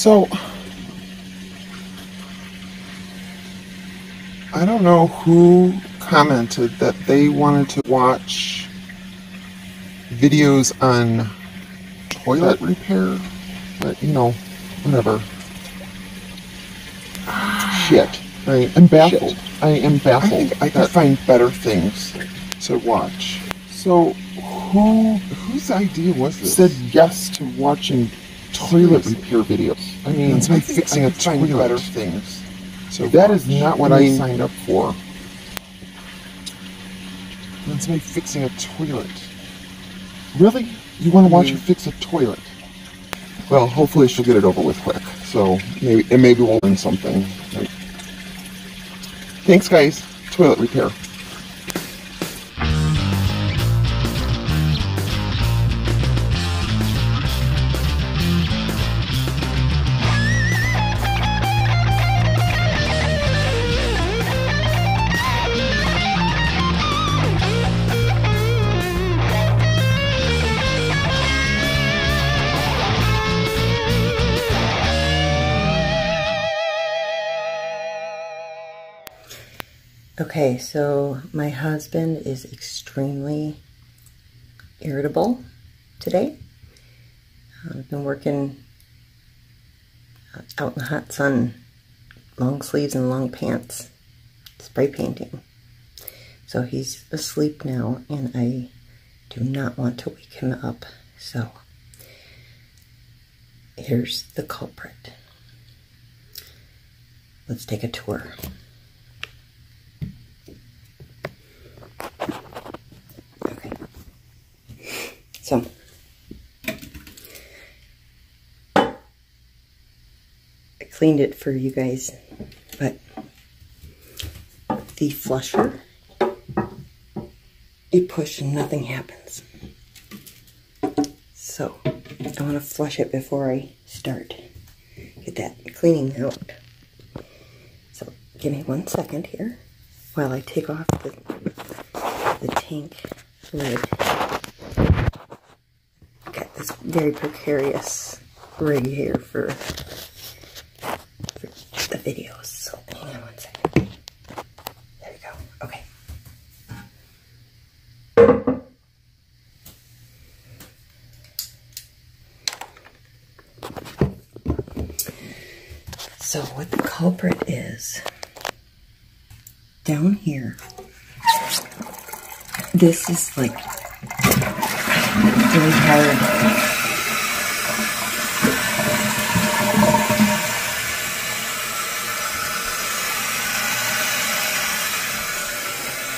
So, I don't know who commented that they wanted to watch videos on toilet repair, but you know, whatever. Shit. I am baffled. Shit. I am baffled. I think I can find better things to watch. So, whose idea was this? Said yes to watching toilet repair videos. I mean, it's like fixing a toilet. Find better things. So that is not what I signed up for. That's me fixing a toilet. Really? You want to watch her fix a toilet? Well, hopefully she'll get it over with quick. So maybe we'll learn something. Thanks, guys. Toilet repair. Okay, so my husband is extremely irritable today. I've been working out in the hot sun, long sleeves and long pants, spray painting. So he's asleep now, and I do not want to wake him up. So here's the culprit. Let's take a tour. So, I cleaned it for you guys, but the flusher, you push and nothing happens. So, I want to flush it before I start. Get that cleaning out. So, give me 1 second here while I take off the tank lid. This very precarious rig here for the videos. So hang on 1 second. There you go. Okay. So what the culprit is, down here, this is like really hard.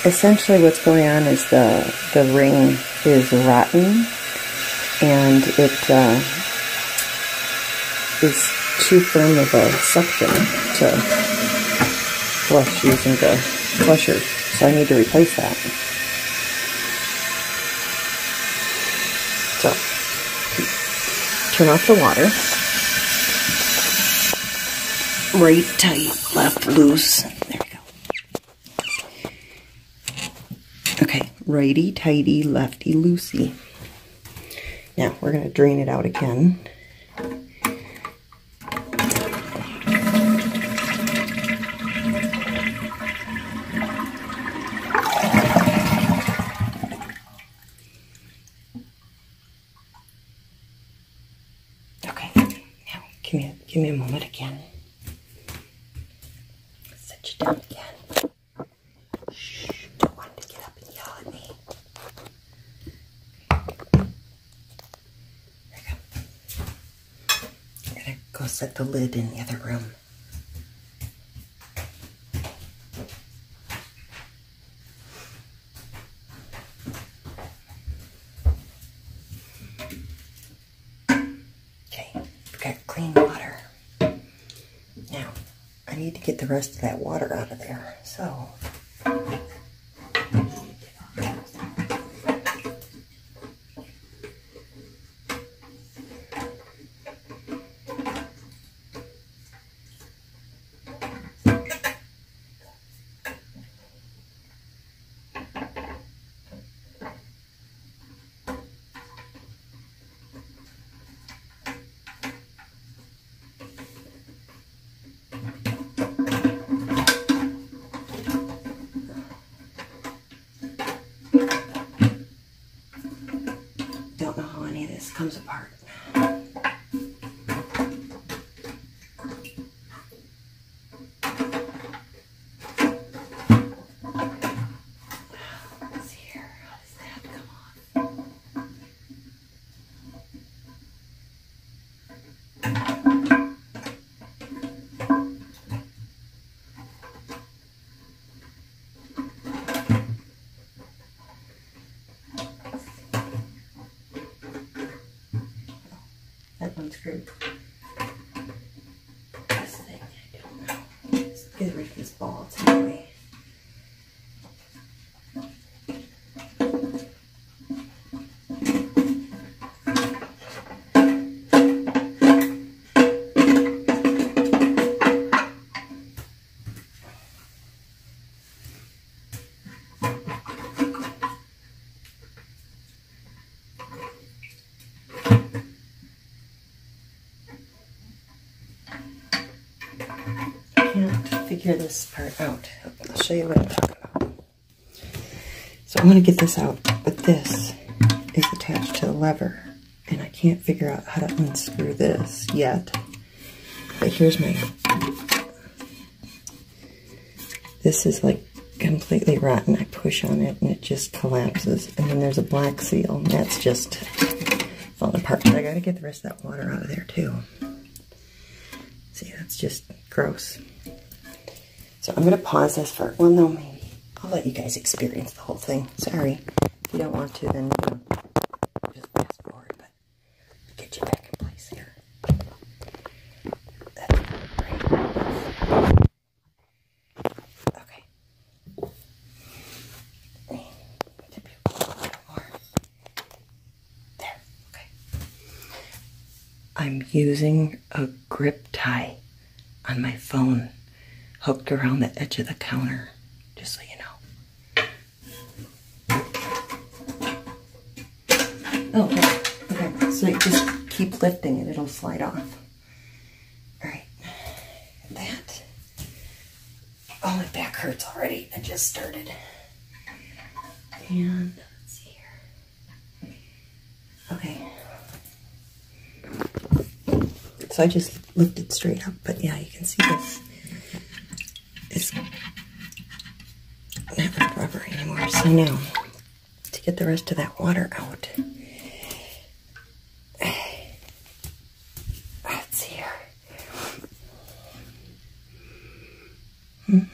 Essentially what's going on is the ring is rotten and it is too firm of a suction to flush using the flusher, so I need to replace that. So, turn off the water. Right tight, left loose. There we go. Okay, righty tighty, lefty loosey. Now, we're going to drain it out again. Give me a moment again. Sit you down again. Shh, don't want to get up and yell at me. There you go. I'm gonna go set the lid in the other room. Need to get the rest of that water out of there. So, this comes apart. Screwed. This thing, I don't know. Let's get rid of this ball, it's anyway. Figure this part out. I'll show you what I'm talking about. So I'm going to get this out, but this is attached to the lever, and I can't figure out how to unscrew this yet. But here's my... This is like completely rotten. I push on it and it just collapses. And then there's a black seal, and that's just falling apart. But I got to get the rest of that water out of there too. See, that's just gross. So I'm going to pause this for, well, no, maybe. I'll let you guys experience the whole thing. Sorry. If you don't want to, then just fast forward, but get you back in place here. That's great. Okay. Tip you a little more. There. Okay. I'm using a grip tie on my phone, hooked around the edge of the counter, just so you know. Oh, okay, so you just keep lifting it, it'll slide off. All right, that. Oh, my back hurts already, I just started. And let's see here. Okay. So I just lifted straight up, but yeah, you can see this. It's not rubber anymore. So now, to get the rest of that water out, let's see here.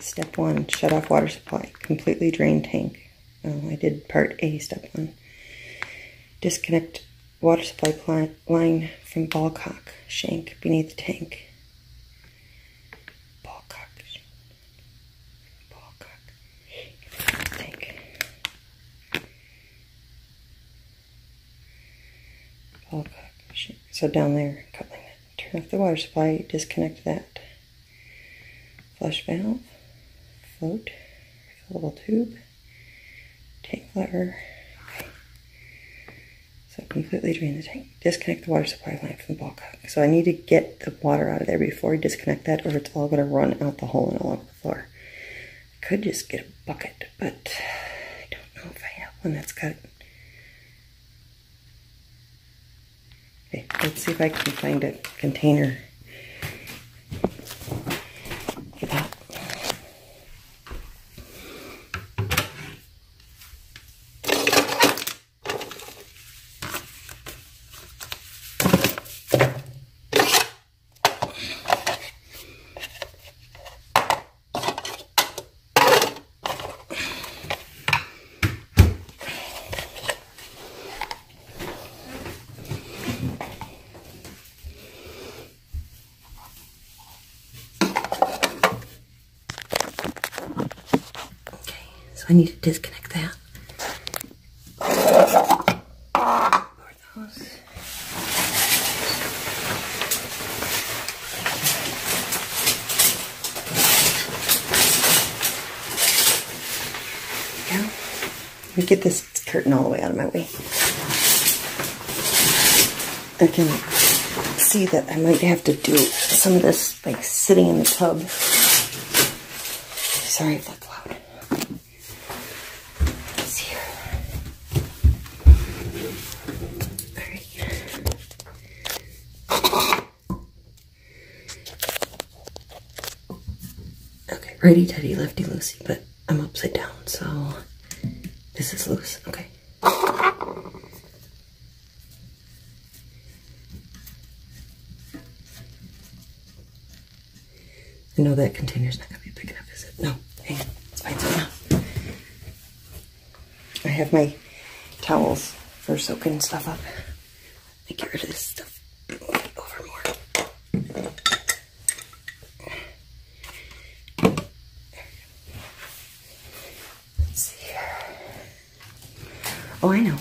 Step one, shut off water supply, completely drain tank. I did part A, step one. Disconnect water supply line from ball cock shank beneath the tank. Ball cock shank. Ball cock shank tank. Ball cock shank. So down there, coupling it. Turn off the water supply, disconnect that. Flush valve. Float, refillable tube, tank lever. Okay. So completely drain the tank. Disconnect the water supply line from the ball cock. So I need to get the water out of there before I disconnect that, or it's all going to run out the hole and all over the floor. I could just get a bucket, but I don't know if I have one that's got it. Okay, let's see if I can find a container. I need to disconnect that. More of those. There we go. Let me get this curtain all the way out of my way. I can see that I might have to do some of this, like, sitting in the tub. Sorry if that's loud. Let's see here. Alright. Okay, righty tighty, lefty loosey, but I'm upside down, so this is loose. Okay. I know that container's not going to be big enough, is it? No. Hang on. It's fine so now. I have my towels for soaking stuff up. Let me get rid of this stuff and move it over more. Let's see here. Oh, I know.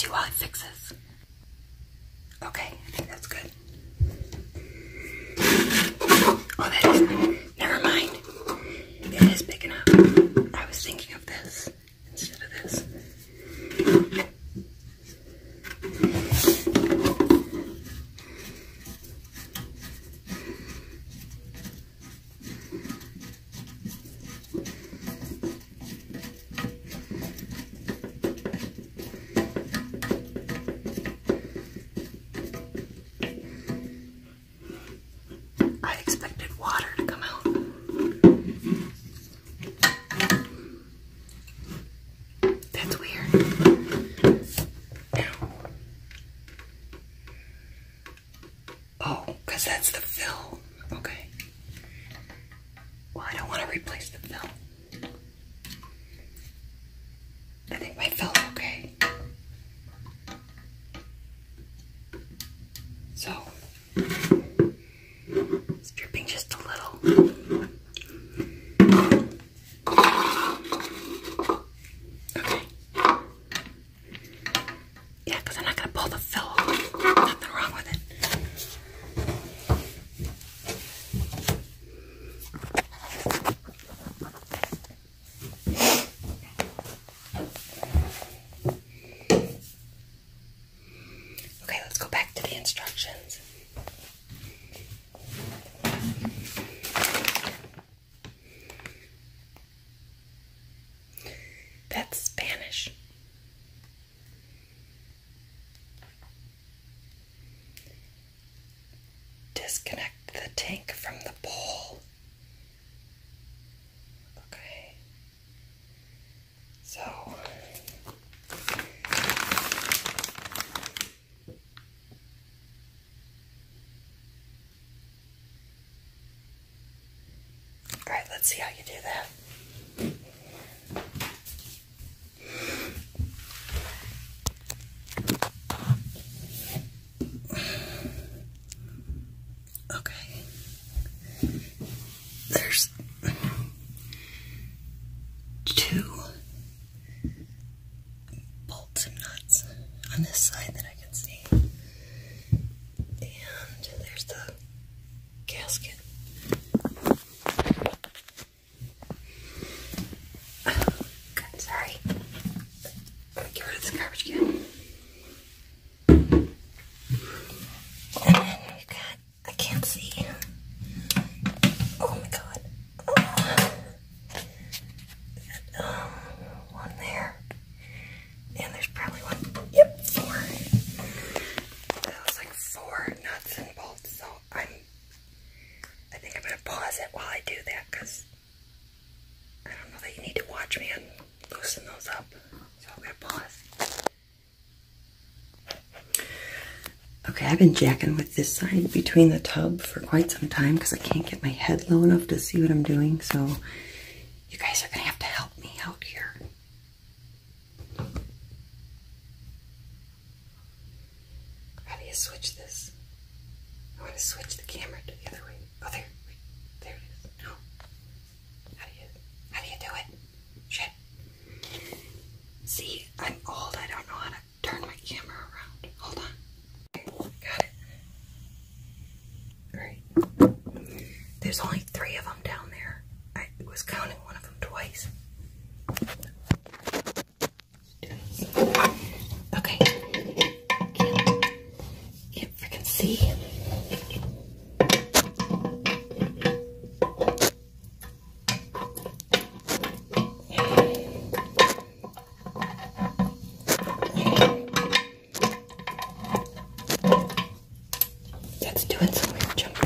You while I fix this. Okay, I think that's good. Oh, that is, never mind. It is big enough. I was thinking of this instead of this. That's the film. Okay. Well, I don't want to replace the film. I think my film is okay. So, it's dripping just a little. Okay. Yeah, because I'm not going to pull the film off. Nothing wrong with it. Instructions. That's Spanish. Disconnect the tank from the bowl. Okay. So let's see how you do that. Okay. There's 2 bolts and nuts on this side that I can see. And there's the gasket. Okay, I've been jacking with this side between the tub for quite some time because I can't get my head low enough to see what I'm doing, so you guys are going to have to help me out here. How do you switch this? I want to switch the camera to the other way. Oh, there. Wait, there it is. No. How do you do it? Shit. See, I'm old. I don't know how to turn my camera around. Hold on. There's only 3 of them down there. I was counting one of them twice. Okay. Can't freaking see. That's doing some weird jumping.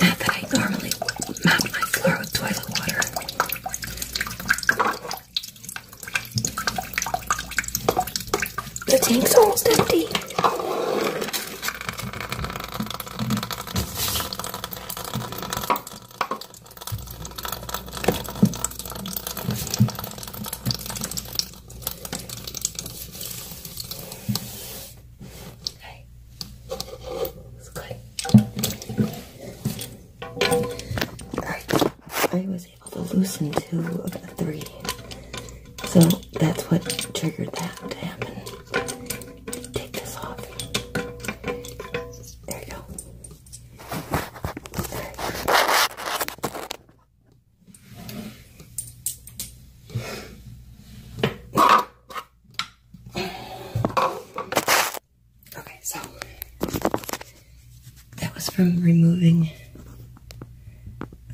Not that I normally mop my floor. tank's almost empty. I was able to loosen 2 of the 3. So that's what triggered that to happen. Take this off. There you go. Okay, so that was from removing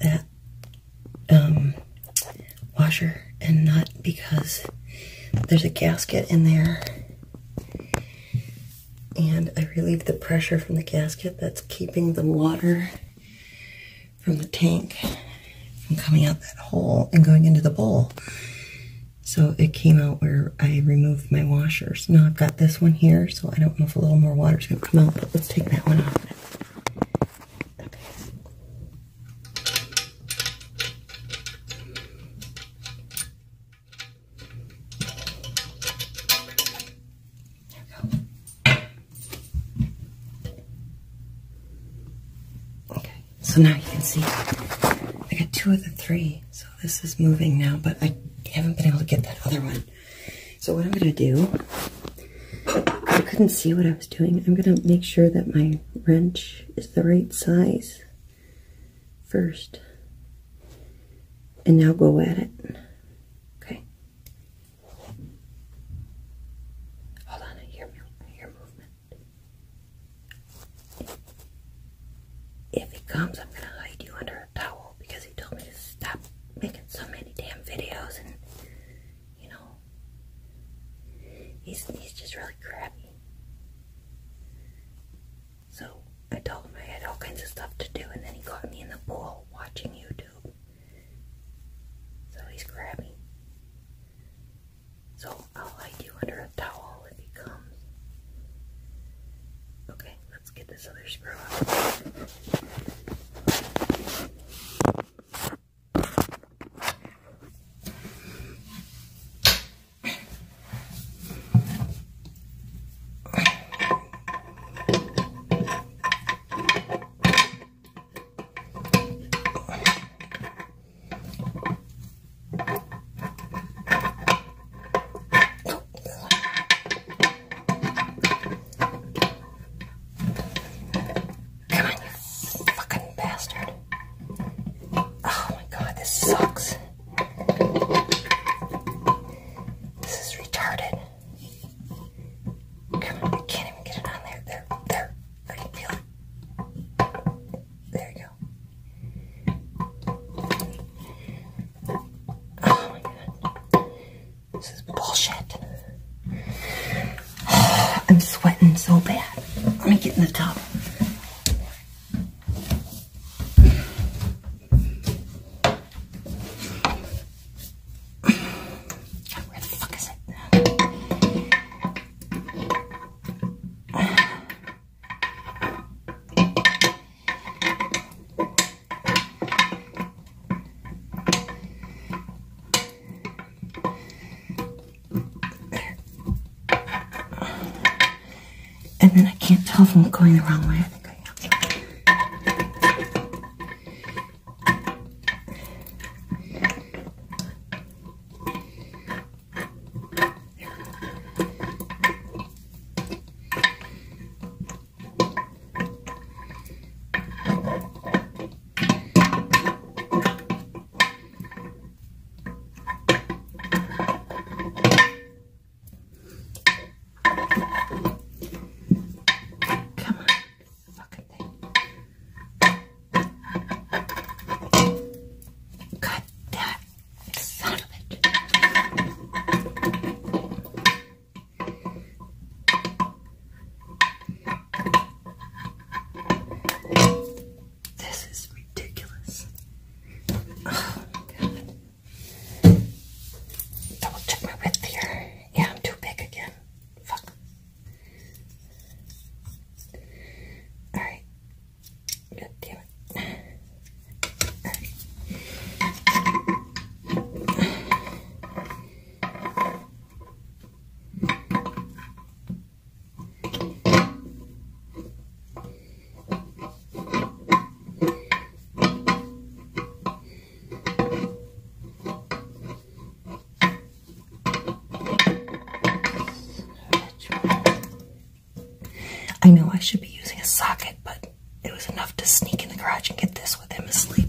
that washer and nut, because there's a gasket in there and I relieved the pressure from the gasket that's keeping the water from the tank from coming out that hole and going into the bowl. So it came out where I removed my washers. Now I've got this one here, so I don't know if a little more water is going to come out, but let's take that one off. So now you can see I got 2 of the 3, so this is moving now, but I haven't been able to get that other one. So what I'm going to do, I couldn't see what I was doing. I'm going to make sure that my wrench is the right size first, and now go at it. Okay. Hold on, I hear movement. If it comes, I'm gonna hide you under a towel, because he told me to stop making so many damn videos, and you know he's just really crappy. So I told him I had all kinds of stuff to do, and then he caught me in the pool watching YouTube. So he's crappy. So I'll hide you under a towel if he comes. Okay, let's get this other screw up. I'm sweating so bad. Let me get in the tub. And I can't tell if I'm going the wrong way. I think I know I should be using a socket, but it was enough to sneak in the garage and get this with him asleep.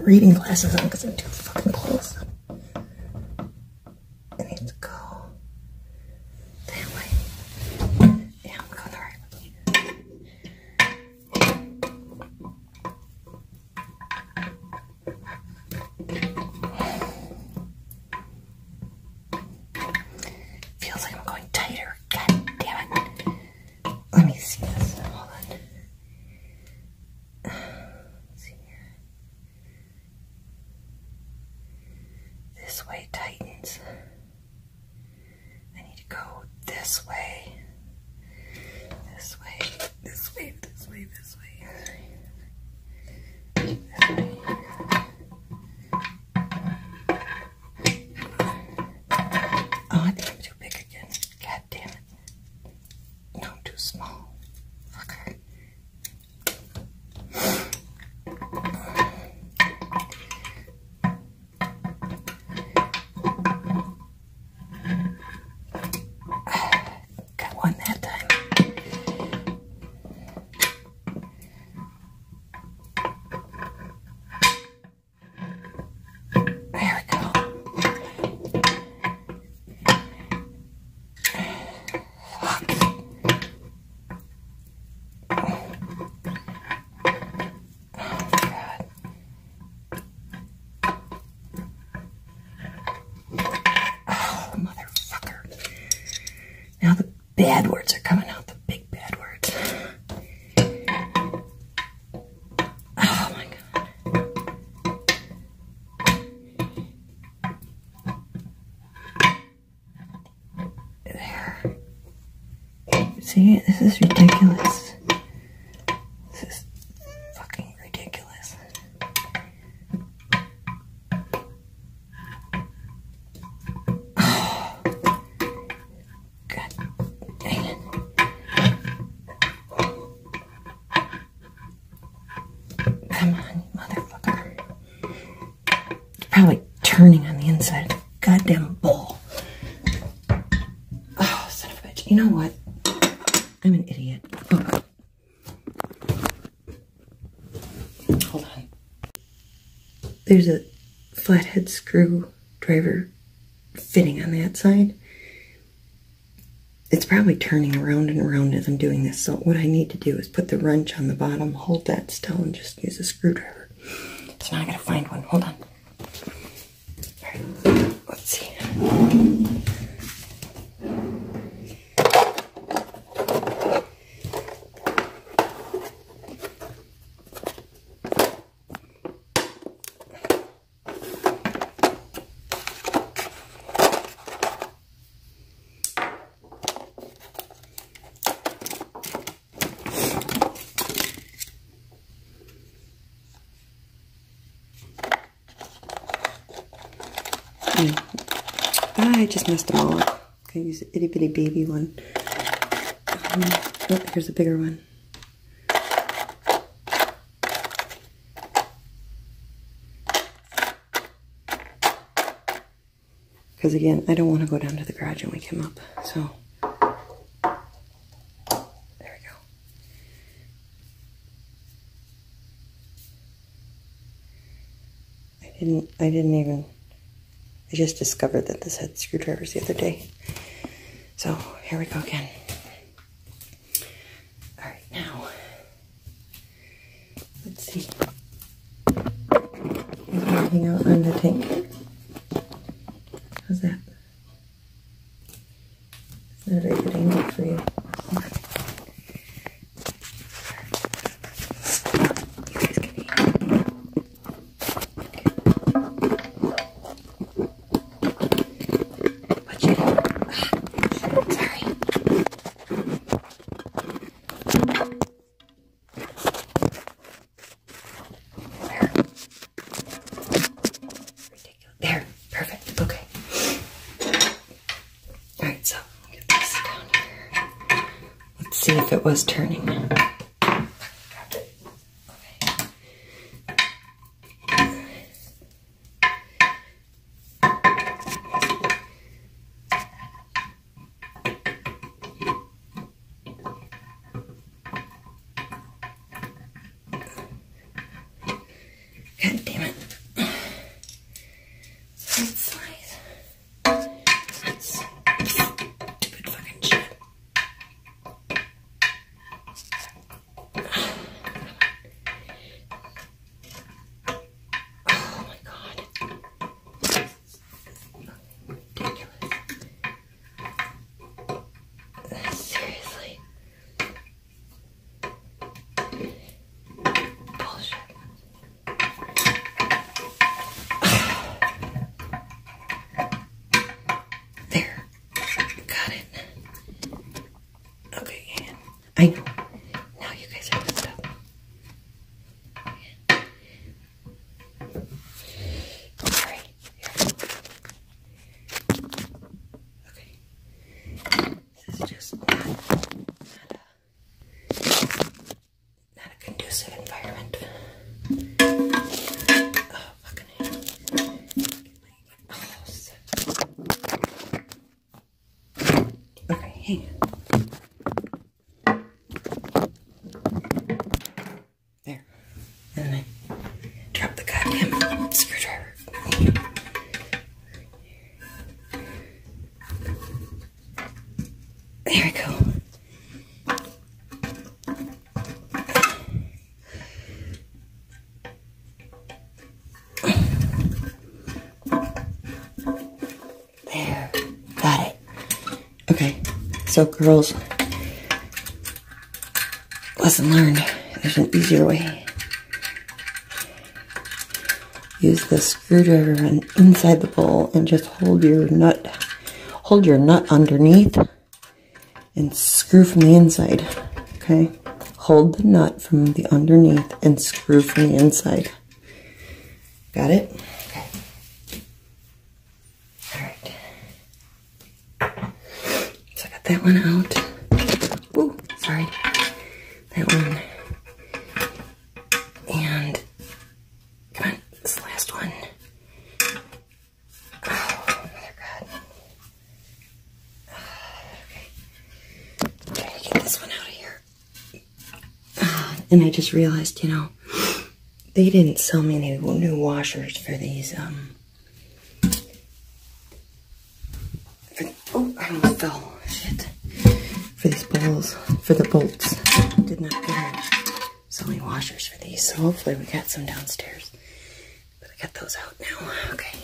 Reading glasses on because I'm too fucking close. I need to go that way. Yeah, I'm going the right way. Feels like I'm going tighter. God damn it. Let me see this. Hold on. This way tightens. I need to go this way. This way, this way, this way, this way. This way. Oh, I think I'm too big again. God damn it. No, I'm too small. Fucker. Bad words are coming out, the big bad words. Oh my god. There. See, this is ridiculous. Come on, you motherfucker. It's probably turning on the inside of the goddamn bowl. Oh, son of a bitch. You know what? I'm an idiot. Oh. Hold on. There's a flathead screwdriver fitting on that side. It's probably turning around and around as I'm doing this, so what I need to do is put the wrench on the bottom, hold that still, and just use a screwdriver. So now I gotta find one. Hold on. Alright, let's see. I just messed them all up. I use the itty bitty baby one. Oh, here's a bigger one. Because again, I don't want to go down to the garage and wake him up. So there we go. I didn't even. I just discovered that this had screwdrivers the other day. So here we go again. All right, now, let's see. Is there anything out on the tank? How's that? It's not a very good angle for you. it was turning. So girls, lesson learned, there's an easier way. Use the screwdriver and inside the bowl and just hold your nut underneath and screw from the inside, okay? Hold the nut from the underneath and screw from the inside. Got it? That one out. Ooh, sorry. That one. And come on, this last one. Oh, mother God. Okay. I'm trying to get this one out of here. And I just realized, you know, they didn't sell me any new washers for these, oh, I almost fell. Shit. For these bowls, for the bolts. Did not get them. So many washers for these, so hopefully we got some downstairs. But I got those out now. Okay.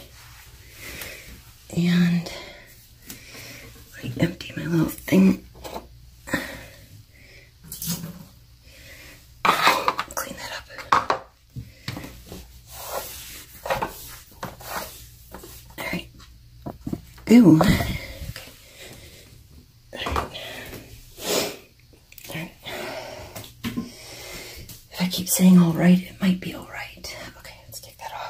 And I empty my little thing. Clean that up. Alright. Ew. Saying all right, it might be all right. Okay, let's take that off.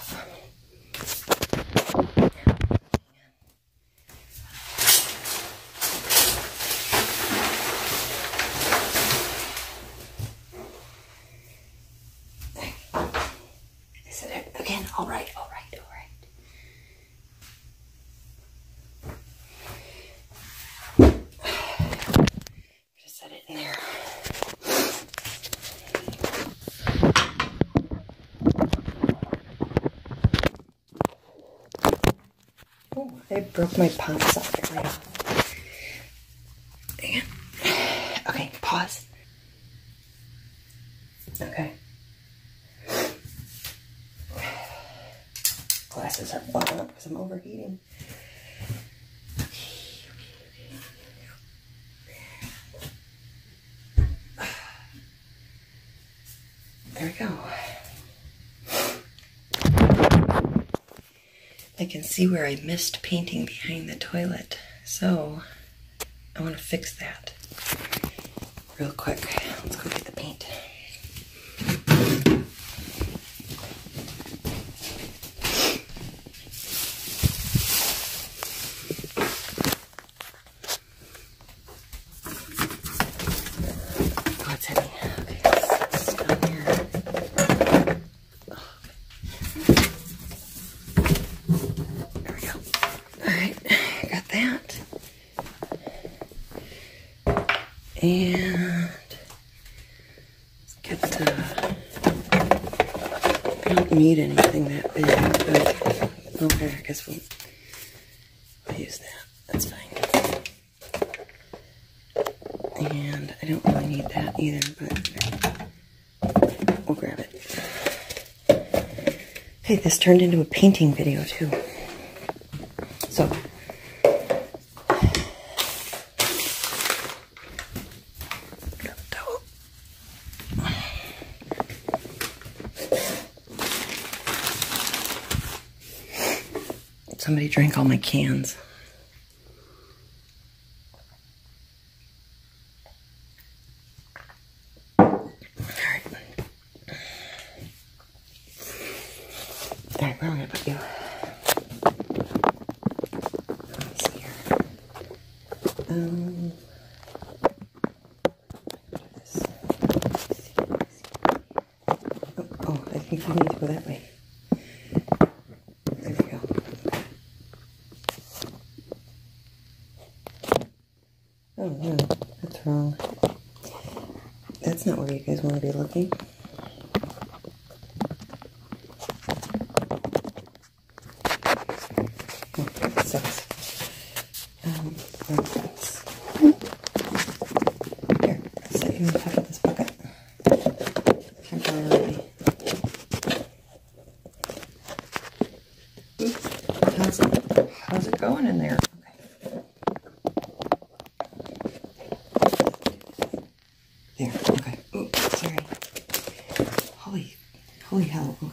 I said it again, all right, all right, all right. Just set it in there. I broke my pump socket right off. Dang it. Okay, pause. Okay. Glasses are bottling up because I'm overheating. There we go. I can see where I missed painting behind the toilet, so I want to fix that real quick. Let's go get the paint. I don't need anything that big, but okay, I guess we'll use that. That's fine. And I don't really need that either, but we'll grab it. Hey, this turned into a painting video too. So, somebody drank all my cans. All right. Where am I put you? Let's see here. Oh, I think we need to go that way. Oh no, that's wrong. That's not where you guys want to be looking. Oh, that sucks. That's... Here, let's set you on top of this bucket. Temporarily. Oops, how's it going in there? There, okay. Oops, sorry. Holy hell. Okay.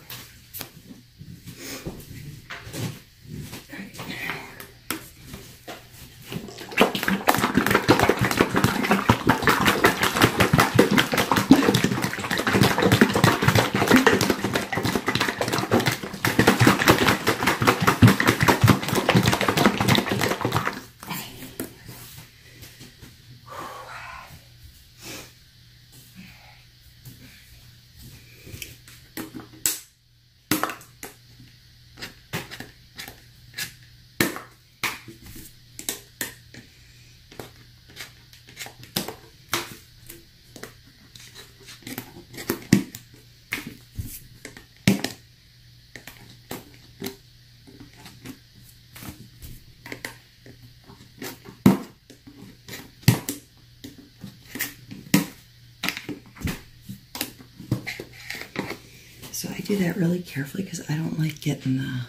So I do that really carefully because I don't like getting the...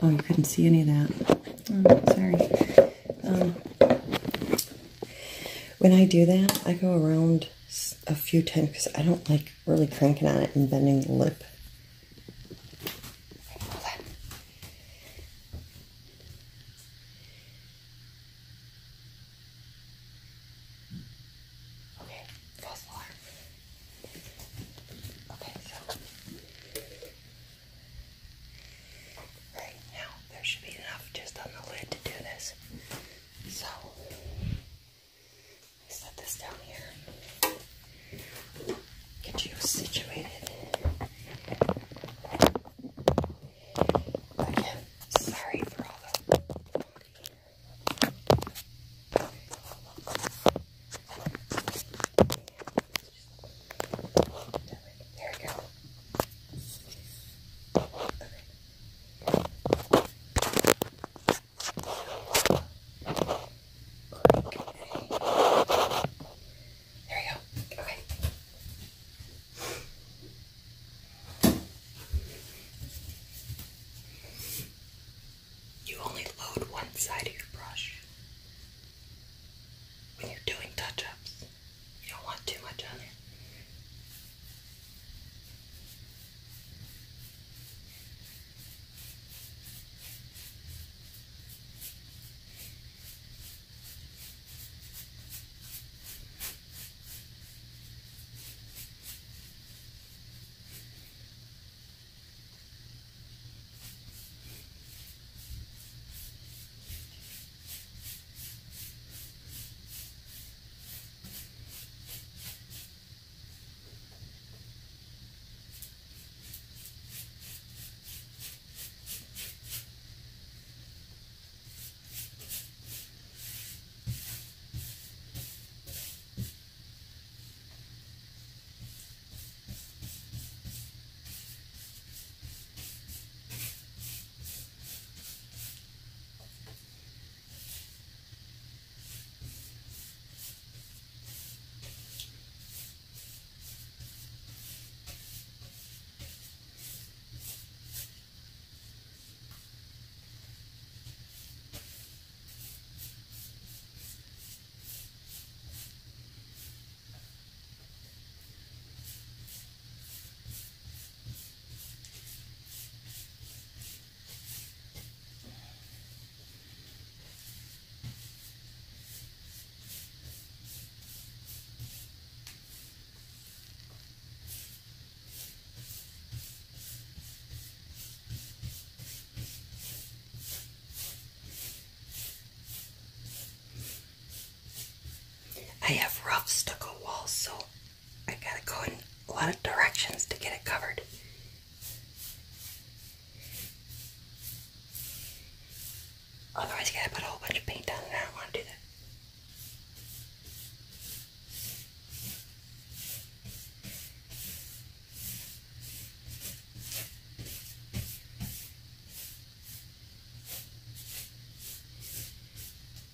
Oh, you couldn't see any of that. Oh, sorry. When I do that, I go around a few times because I don't like really cranking on it and bending the lip. Side of your brush. When you're doing touch-ups, you don't want too much on off stucco walls, so I gotta go in a lot of directions to get it covered. Otherwise you gotta put a whole bunch of paint down and I don't want to do that.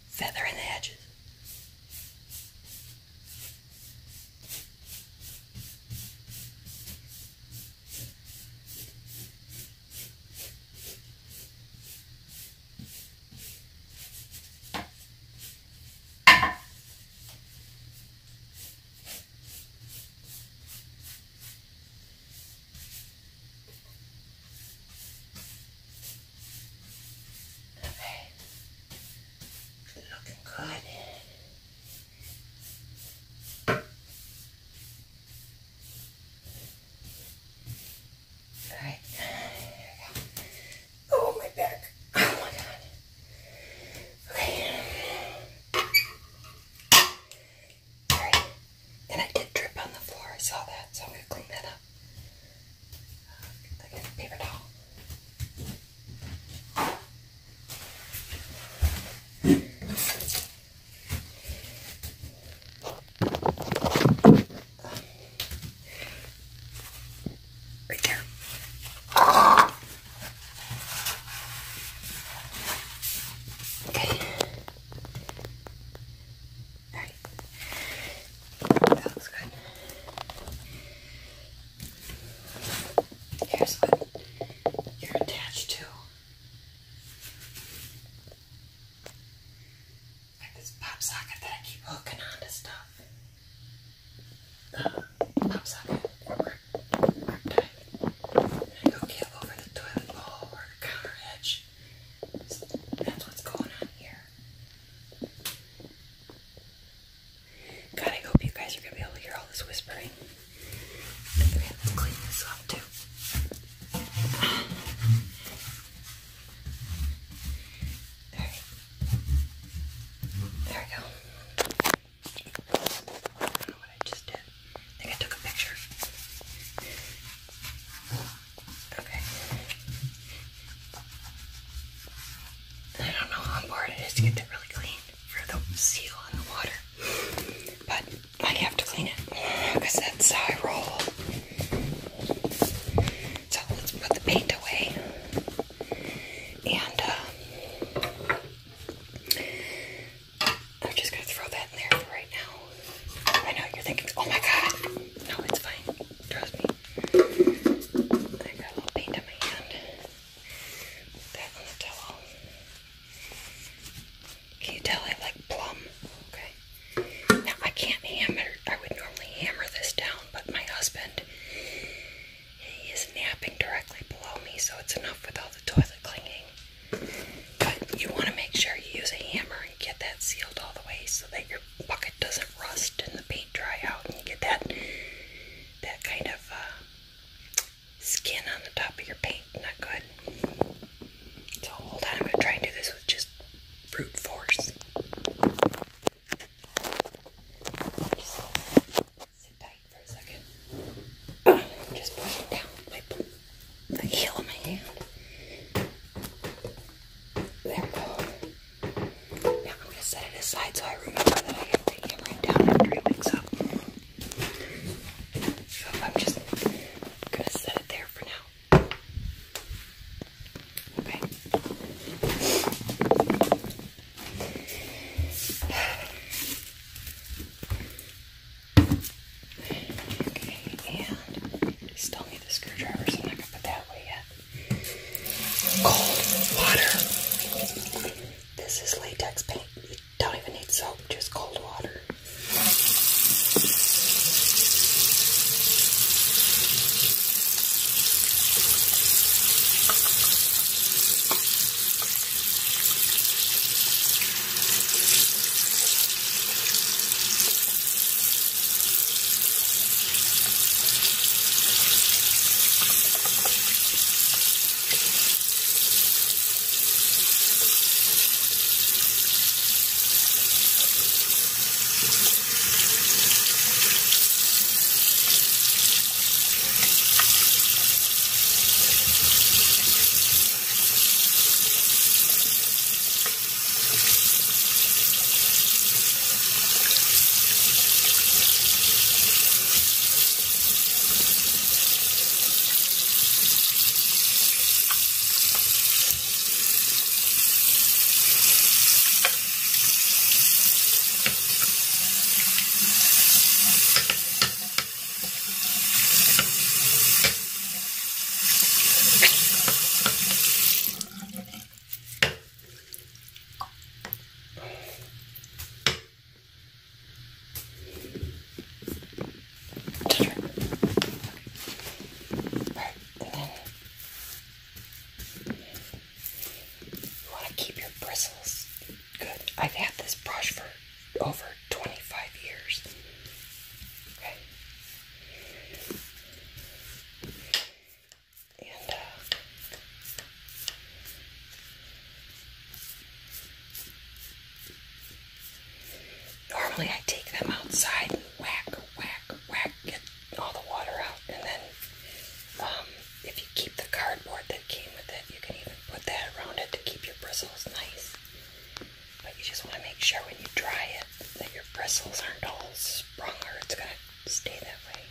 Feather in the edges. Just push it down with the heel of my hand. Normally I take them outside and whack, get all the water out, and then if you keep the cardboard that came with it, you can even put that around it to keep your bristles nice. But you just want to make sure when you dry it that your bristles aren't all sprung or it's going to stay that way.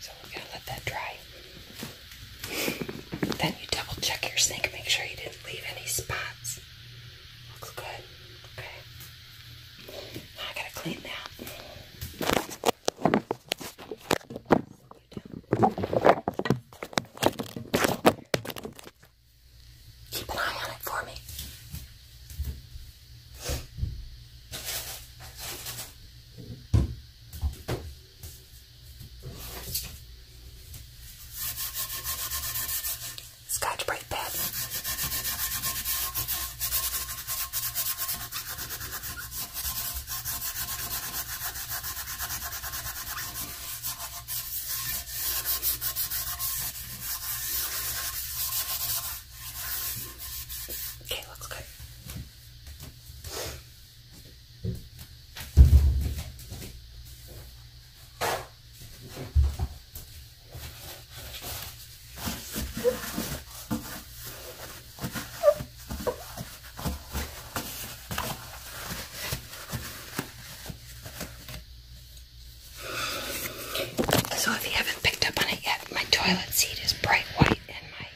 So we're going to let that dry. Then you double check your sink, make sure you didn't leave any spots. Looks good. Okay. Now I gotta clean that. Keep an eye on it for me. Scotch-Brite pad. Okay, looks good. So if you haven't picked up on it yet, my toilet seat is bright white and my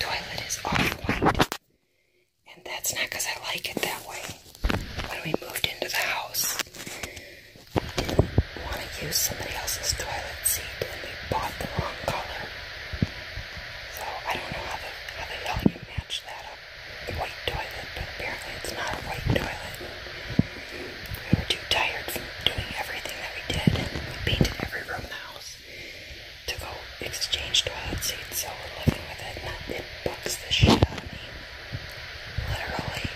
toilet is off-white. And that's not because I like it that way. When we moved into the house, we didn't want to use somebody else's toilet seat and we bought the wrong color. So I don't know how the hell you match that up. The white toilet, but apparently it's not a white toilet. We were too tired from doing everything that we did, and we painted every room in the house to go exchange toilet seats, so we're living with it, and it bugs the shit out of me. Literally.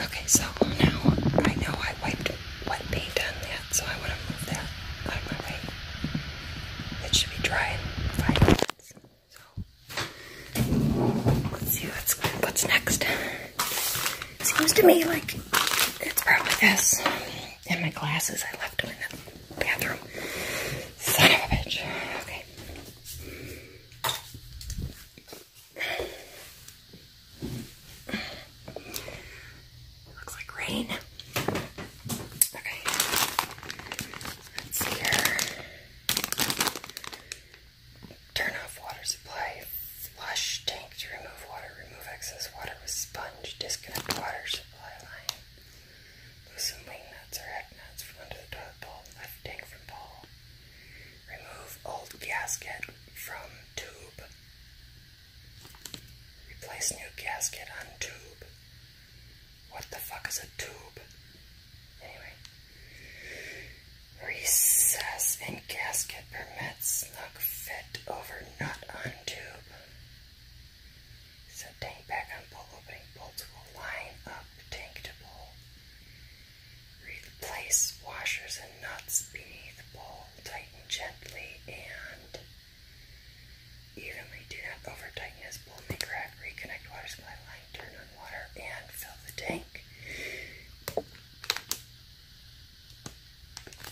Okay, so now I know I wiped wet paint on that, so I want to move that out of my way. It should be dry in 5 minutes. So let's see what's next. Seems to me like it's probably this. And my glasses, I left them in the bathroom. Son of a bitch. Okay. Looks like rain. Okay. Let's see here. Turn off water supply. Flush tank to remove water. Remove excess water with sponge. Disconnect water supply line. Loosen wing nuts or head nuts from under the toilet bowl. Lift tank from bowl. Remove old gasket from tube. Replace new gasket on tube. What the fuck is a tube? Anyway. Recess in gasket permits snug fit over nut on tube. Set tank back on bowl opening. Bolts will line up tank to bowl. Replace washers and nuts beneath bowl. Tighten gently and evenly. Do not over tighten as bowl may crack. Reconnect water supply line. Turn on water and fill the tank.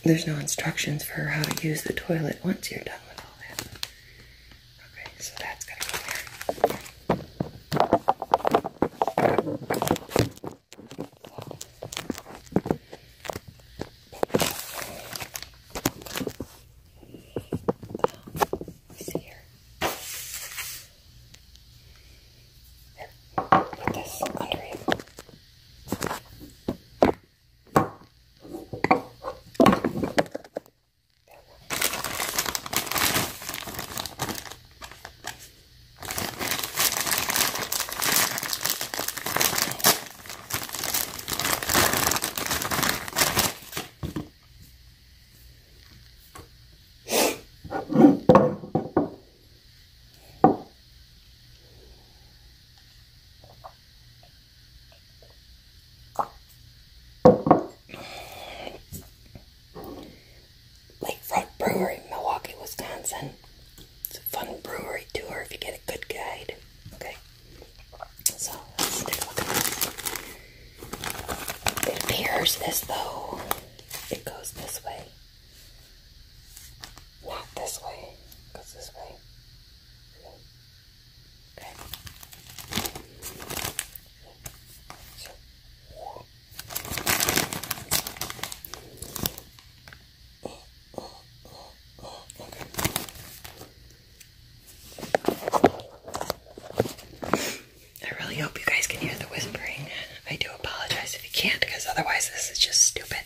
There's no instructions for how to use the toilet once you're done with all that. Okay, so that's got to go there. Let me see here. Here, put this under you. reverse this though. It goes this way. Not this way. It goes this way. Okay. Otherwise, this is just stupid.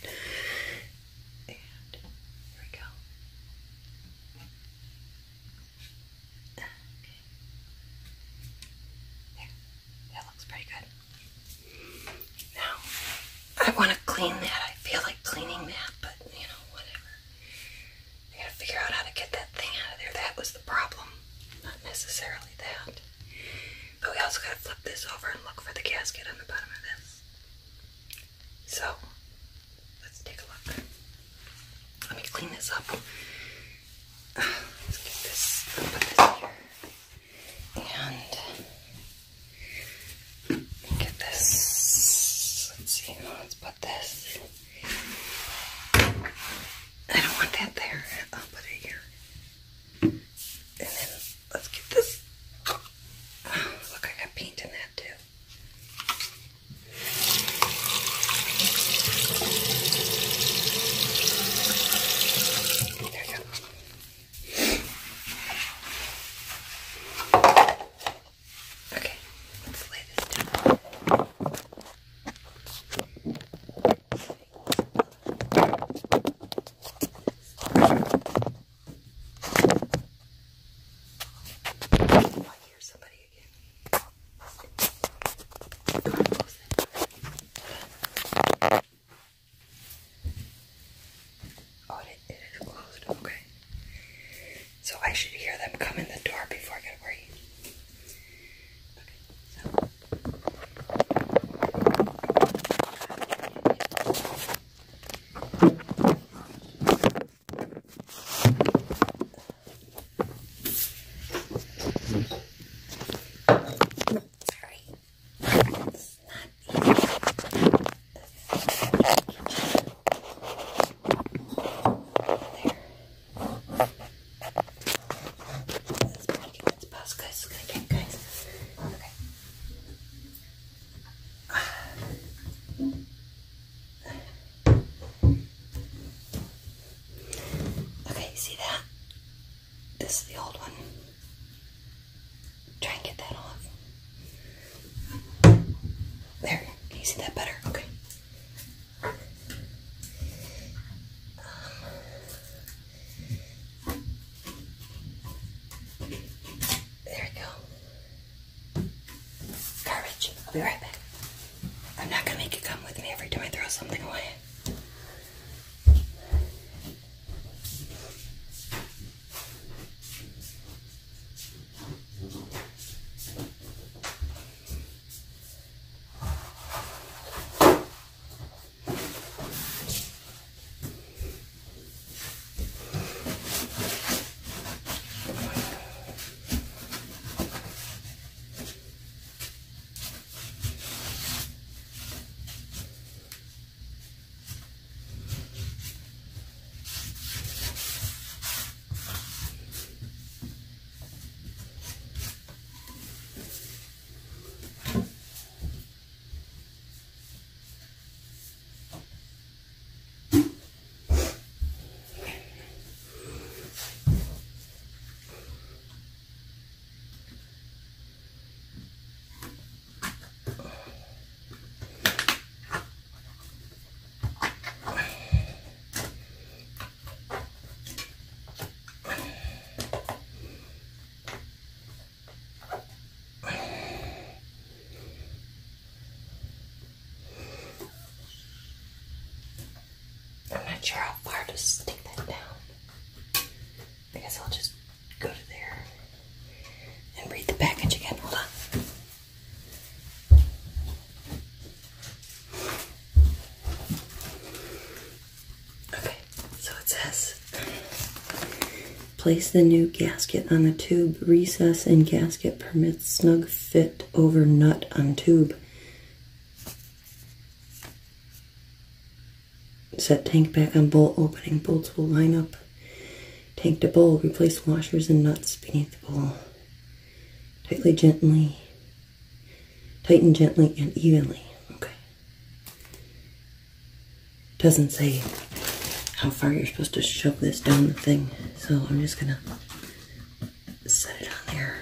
And here we go. Okay. There. That looks pretty good. Now, I want to clean that. I feel like cleaning that, but you know, whatever. I gotta figure out how to get that thing out of there. That was the problem. Not necessarily that. But we also gotta flip this over and look for the gasket on the bottom of this. So, let's take a look. Let me clean this up. Let's get this, I'll put this here. And get this, let's see, let's put this. I don't want that there, I'll put it here. And then let's get this. Oh, look, I got paint in that too. I should hear them come in the door before I get worried. This is the old one. Try and get that off. There, can you see that better? Okay. There we go. Garbage. I'll be right back. I'm not gonna make it come with me every time I throw something away. I'm not sure how far to stick that down. I guess I'll just go to there and read the package again. Hold on. Okay, so it says, place the new gasket on the tube. Recess in gasket permits snug fit over nut on tube. Set tank back on bolt opening. Bolts will line up tank to bowl. Replace washers and nuts beneath the bowl. Tighten gently and evenly. Okay. Doesn't say how far you're supposed to shove this down the thing, so I'm just gonna set it on there.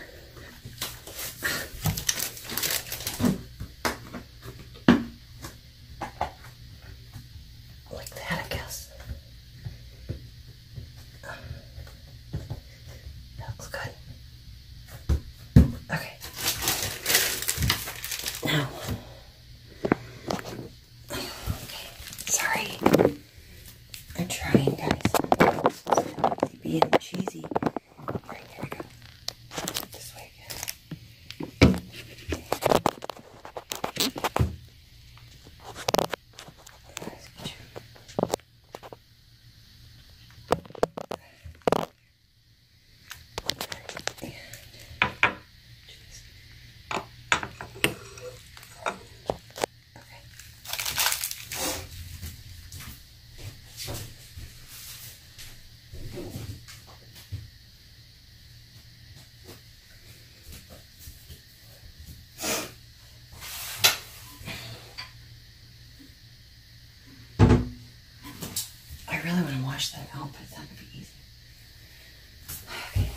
That out, but that would be easy. Okay.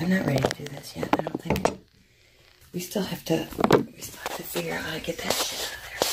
I'm not ready to do this yet. I don't think we still have to figure out how to get that shit out of there.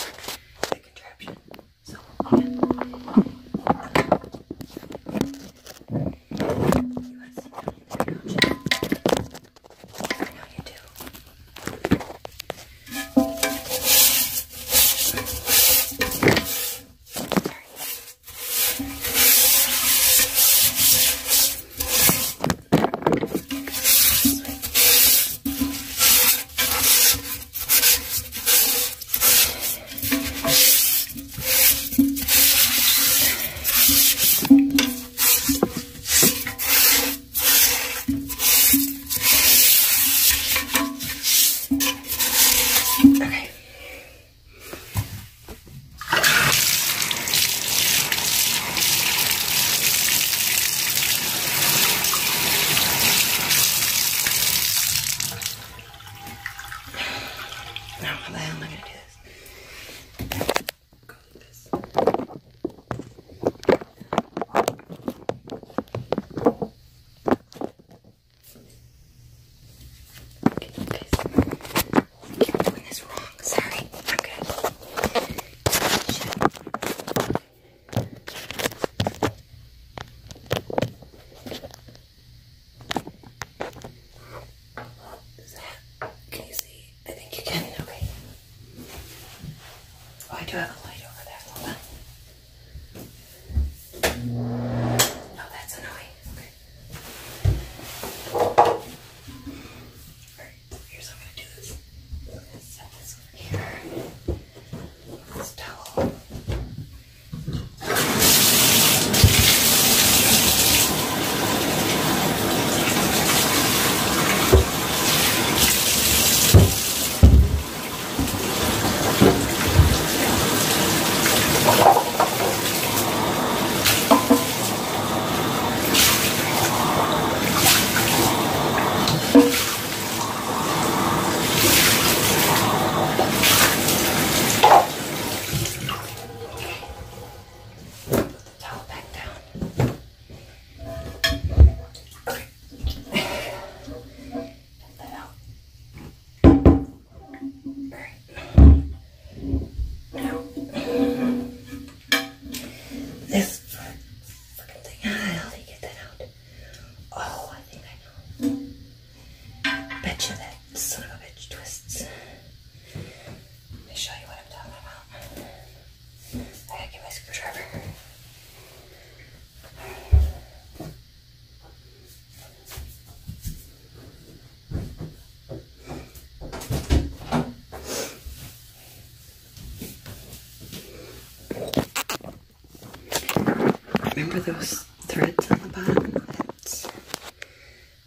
remember those threads on the bottom? That's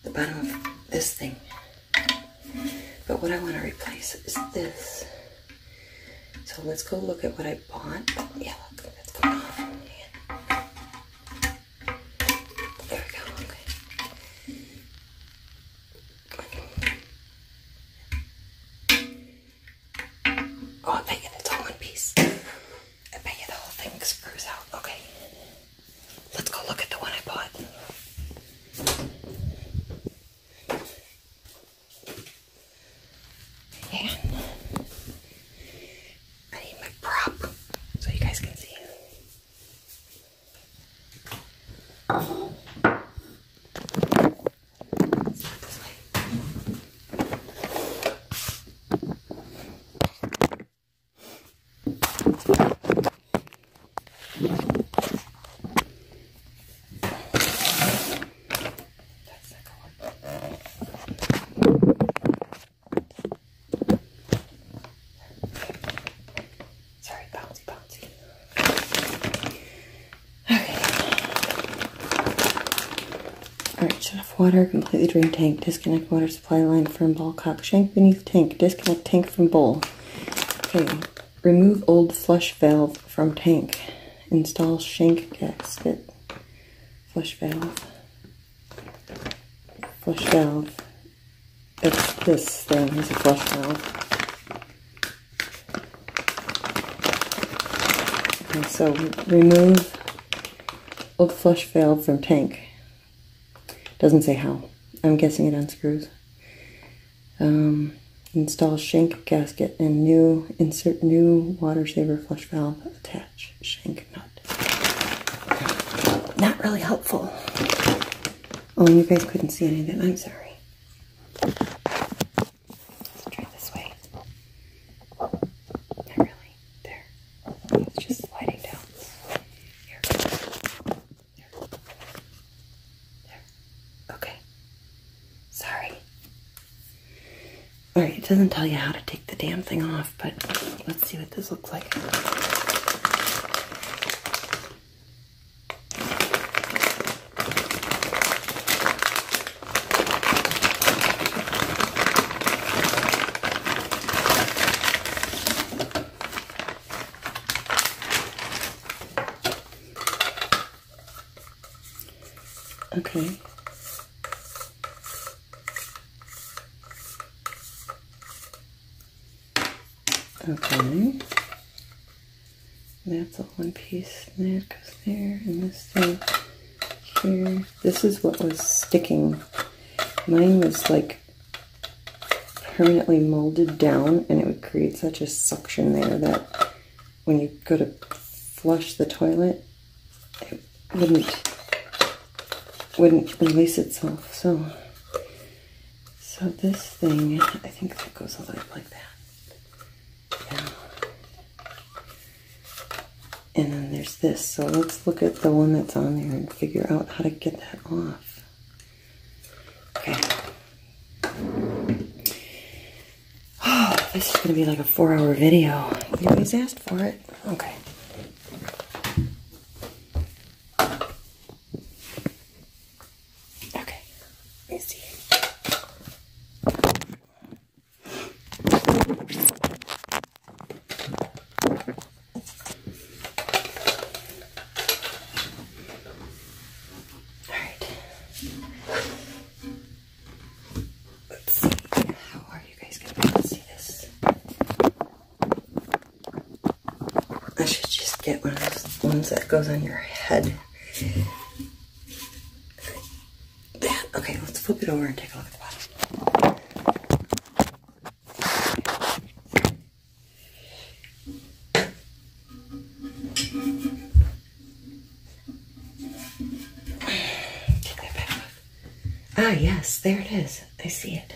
the bottom of this thing. But what I want to replace is this. So let's go look at what I bought. Yeah, look, that's going off. There we go, okay. Oh, I bet you that's all one piece. I bet you the whole thing screws out, okay. Let's go look at the one I bought. Water, completely drained tank, disconnect water supply line from ball, cock shank beneath tank, disconnect tank from bowl. Okay, remove old flush valve from tank, install shank gasket, flush valve, it's this thing, is a flush valve. Okay, so remove old flush valve from tank. Doesn't say how. I'm guessing it unscrews. Install shank gasket and new, insert new water saver flush valve, attach shank nut. Not really helpful. Oh, and you guys couldn't see any of that. I'm sorry. Let's try this way. Not really. There. It's just sliding down. Alright, it doesn't tell you how to take the damn thing off, but let's see what this looks like. Okay. Okay, that's all one piece, and that goes there, and this thing here. This is what was sticking. Mine was like permanently molded down, and it would create such a suction there that when you go to flush the toilet, it wouldn't release itself. So this thing, I think that goes a lot like that. And then there's this, so let's look at the one that's on there and figure out how to get that off. Okay. Oh, this is going to be like a 4-hour video. You guys asked for it. Okay. Get one of those ones that goes on your head. That, okay, let's flip it over and take a look at the bottom. Take that back off. Ah, yes, there it is. I see it.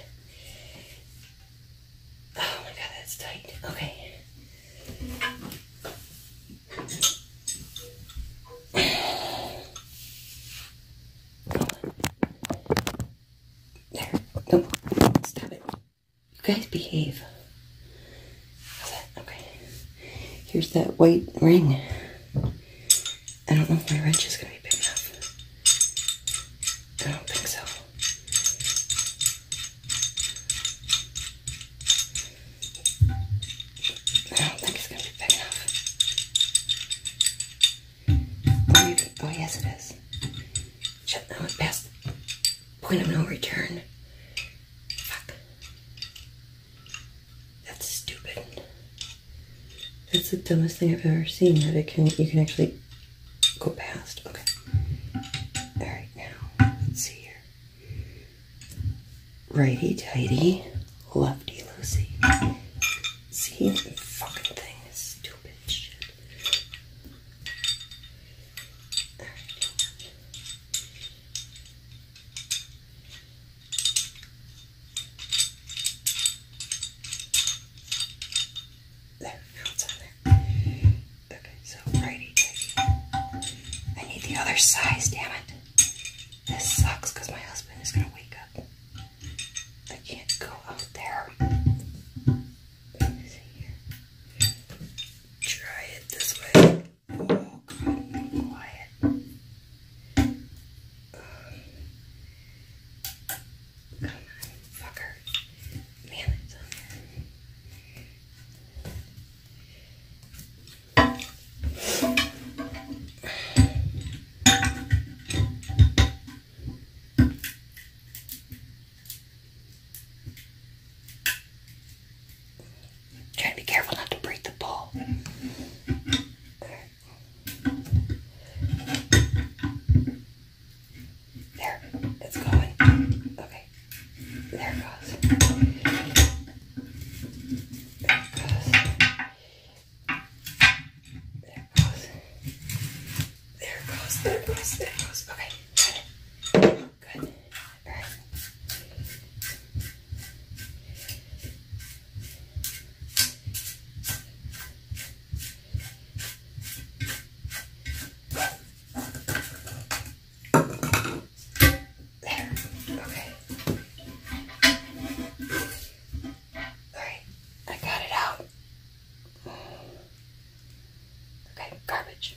Oh my god, that's tight. Okay. Guys, behave. How's that? Okay. Here's that white ring. I don't know if my wrench is going to be big point of no return. Fuck. That's stupid. That's the dumbest thing I've ever seen, that it can, you can actually go past. Okay. Alright, now, let's see here. Righty-tighty, lefty-loosey. See, the fucking thing is stupid shit. Alright, there, now it's on there. Okay, so righty-tighty. I need the other size, damn it. This sucks because my husband is gonna wake up. I can't go out there. There it goes. Okay, good. All right. There. Okay. All right. I got it out. Okay, garbage.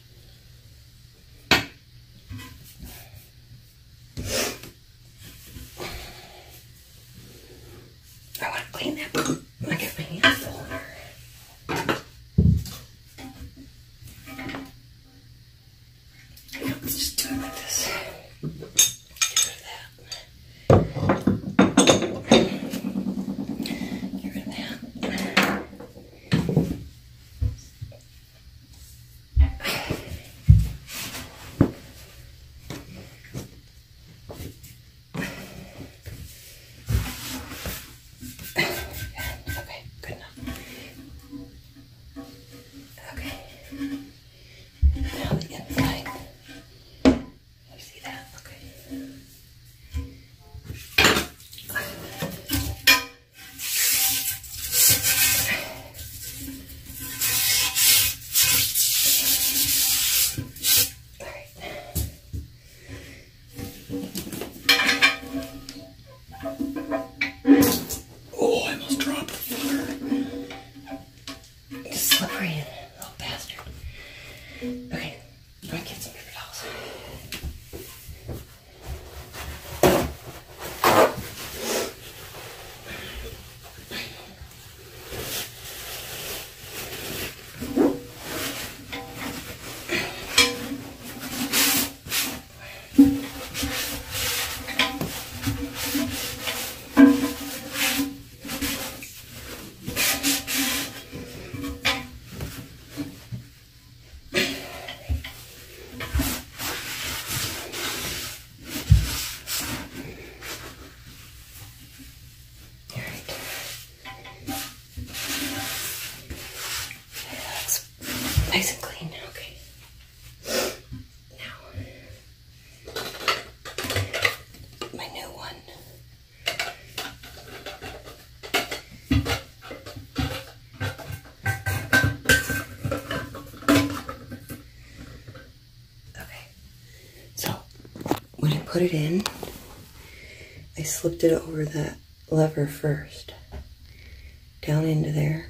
Put it in, I slipped it over that lever first, down into there,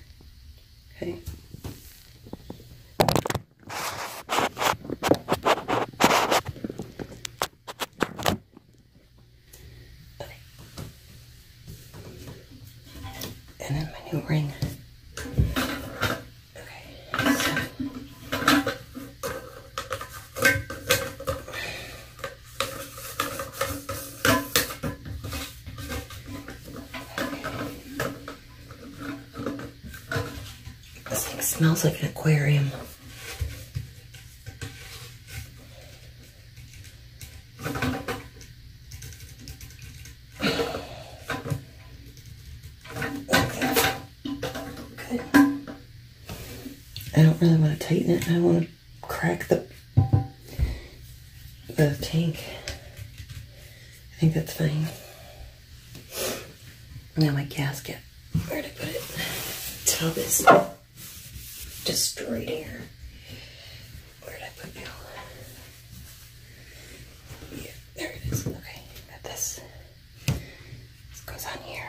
okay? And then my new ring. smells like an aquarium. I don't really want to tighten it. I want to crack the tank. I think that's fine. Now my gasket. Where'd I put it? Tub is destroyed here. Where'd I put it? Yeah, there it is. Okay, got this. This goes on here.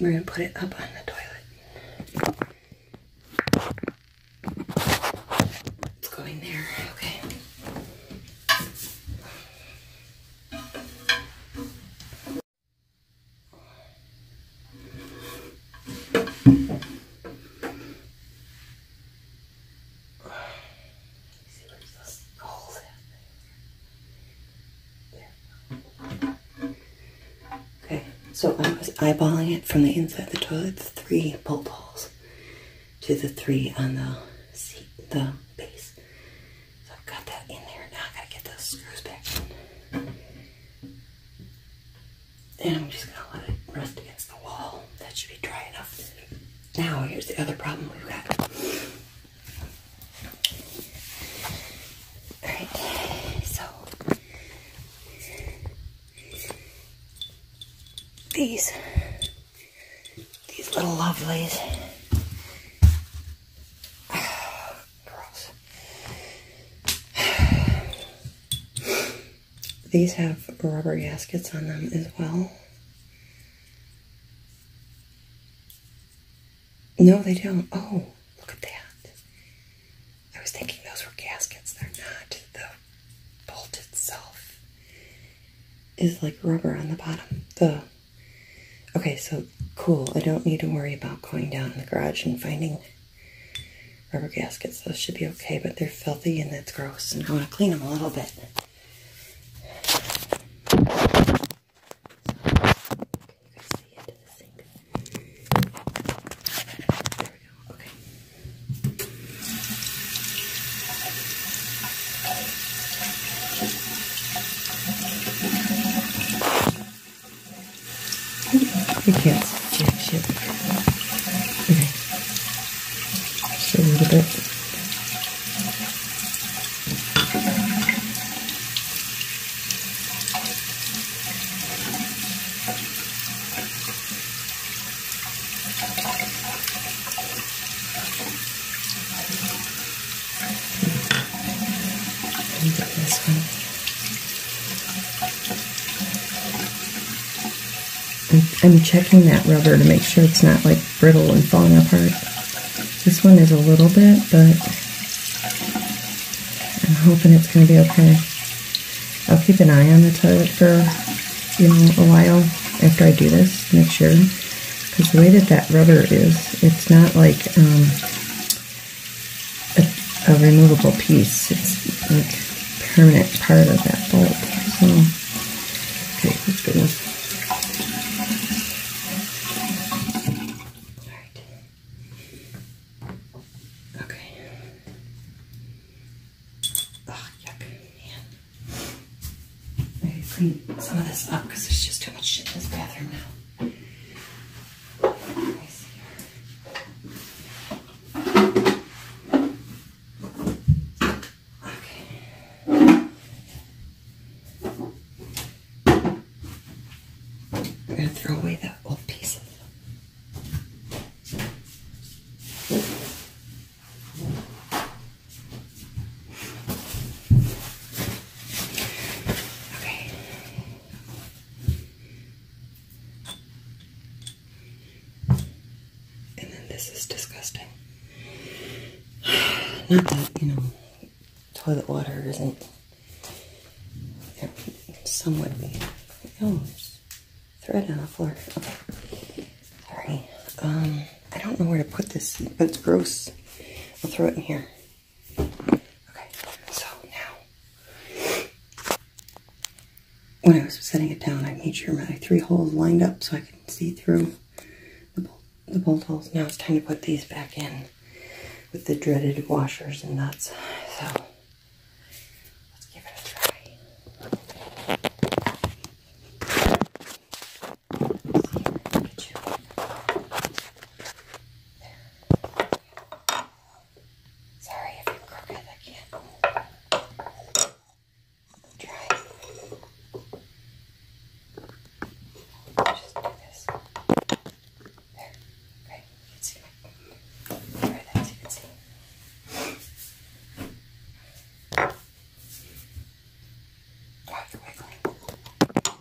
We're going to put it up on the toilet. It's going there. Okay. See where's those holes at? There. Okay. So I was eyeballing it from the inside of the toilet, the 3 bolt holes to the 3 on the seat, the base. So I've got that in there. Now I gotta get those screws back in. And I'm just gonna let it rest against the wall. That should be dry enough. Now here's the other problem we've got. Alright, so these little lovelies. Gross. These have rubber gaskets on them as well. No, they don't. Oh, look at that. I was thinking those were gaskets. They're not. The bolt itself is like rubber on the bottom. Okay, so cool. I don't need to worry about going down in the garage and finding rubber gaskets. Those should be okay, but they're filthy and that's gross, and I want to clean them a little bit. So, can you guys see into the sink? There we go. Okay. You can't see jack shit. Okay. Just a little bit. Let me get this one. I'm checking that rubber to make sure it's not like brittle and falling apart. This one is a little bit, but I'm hoping it's going to be okay. I'll keep an eye on the toilet for, a while after I do this to make sure. Because the way that rubber is, it's not like a removable piece. It's like a permanent part of that bolt. So, okay, let's do this. Some of this up because there's just too much shit in this bathroom now. Let me see here. Okay. I'm gonna throw away that old piece of not that, toilet water isn't somewhat Oh, there's thread on the floor. Okay. Sorry. I don't know where to put this, but it's gross. I'll throw it in here. Okay, so now, when I was setting it down, I made sure my three holes lined up so I could see through the bolt holes. Now it's time to put these back in with the dreaded washers and nuts. So, let's give it a try. Let's see if I can get you. There. Sorry if I'm crooked, I can't. Try. Just do this. There. Okay, you can see my. Try that so you can see. Stop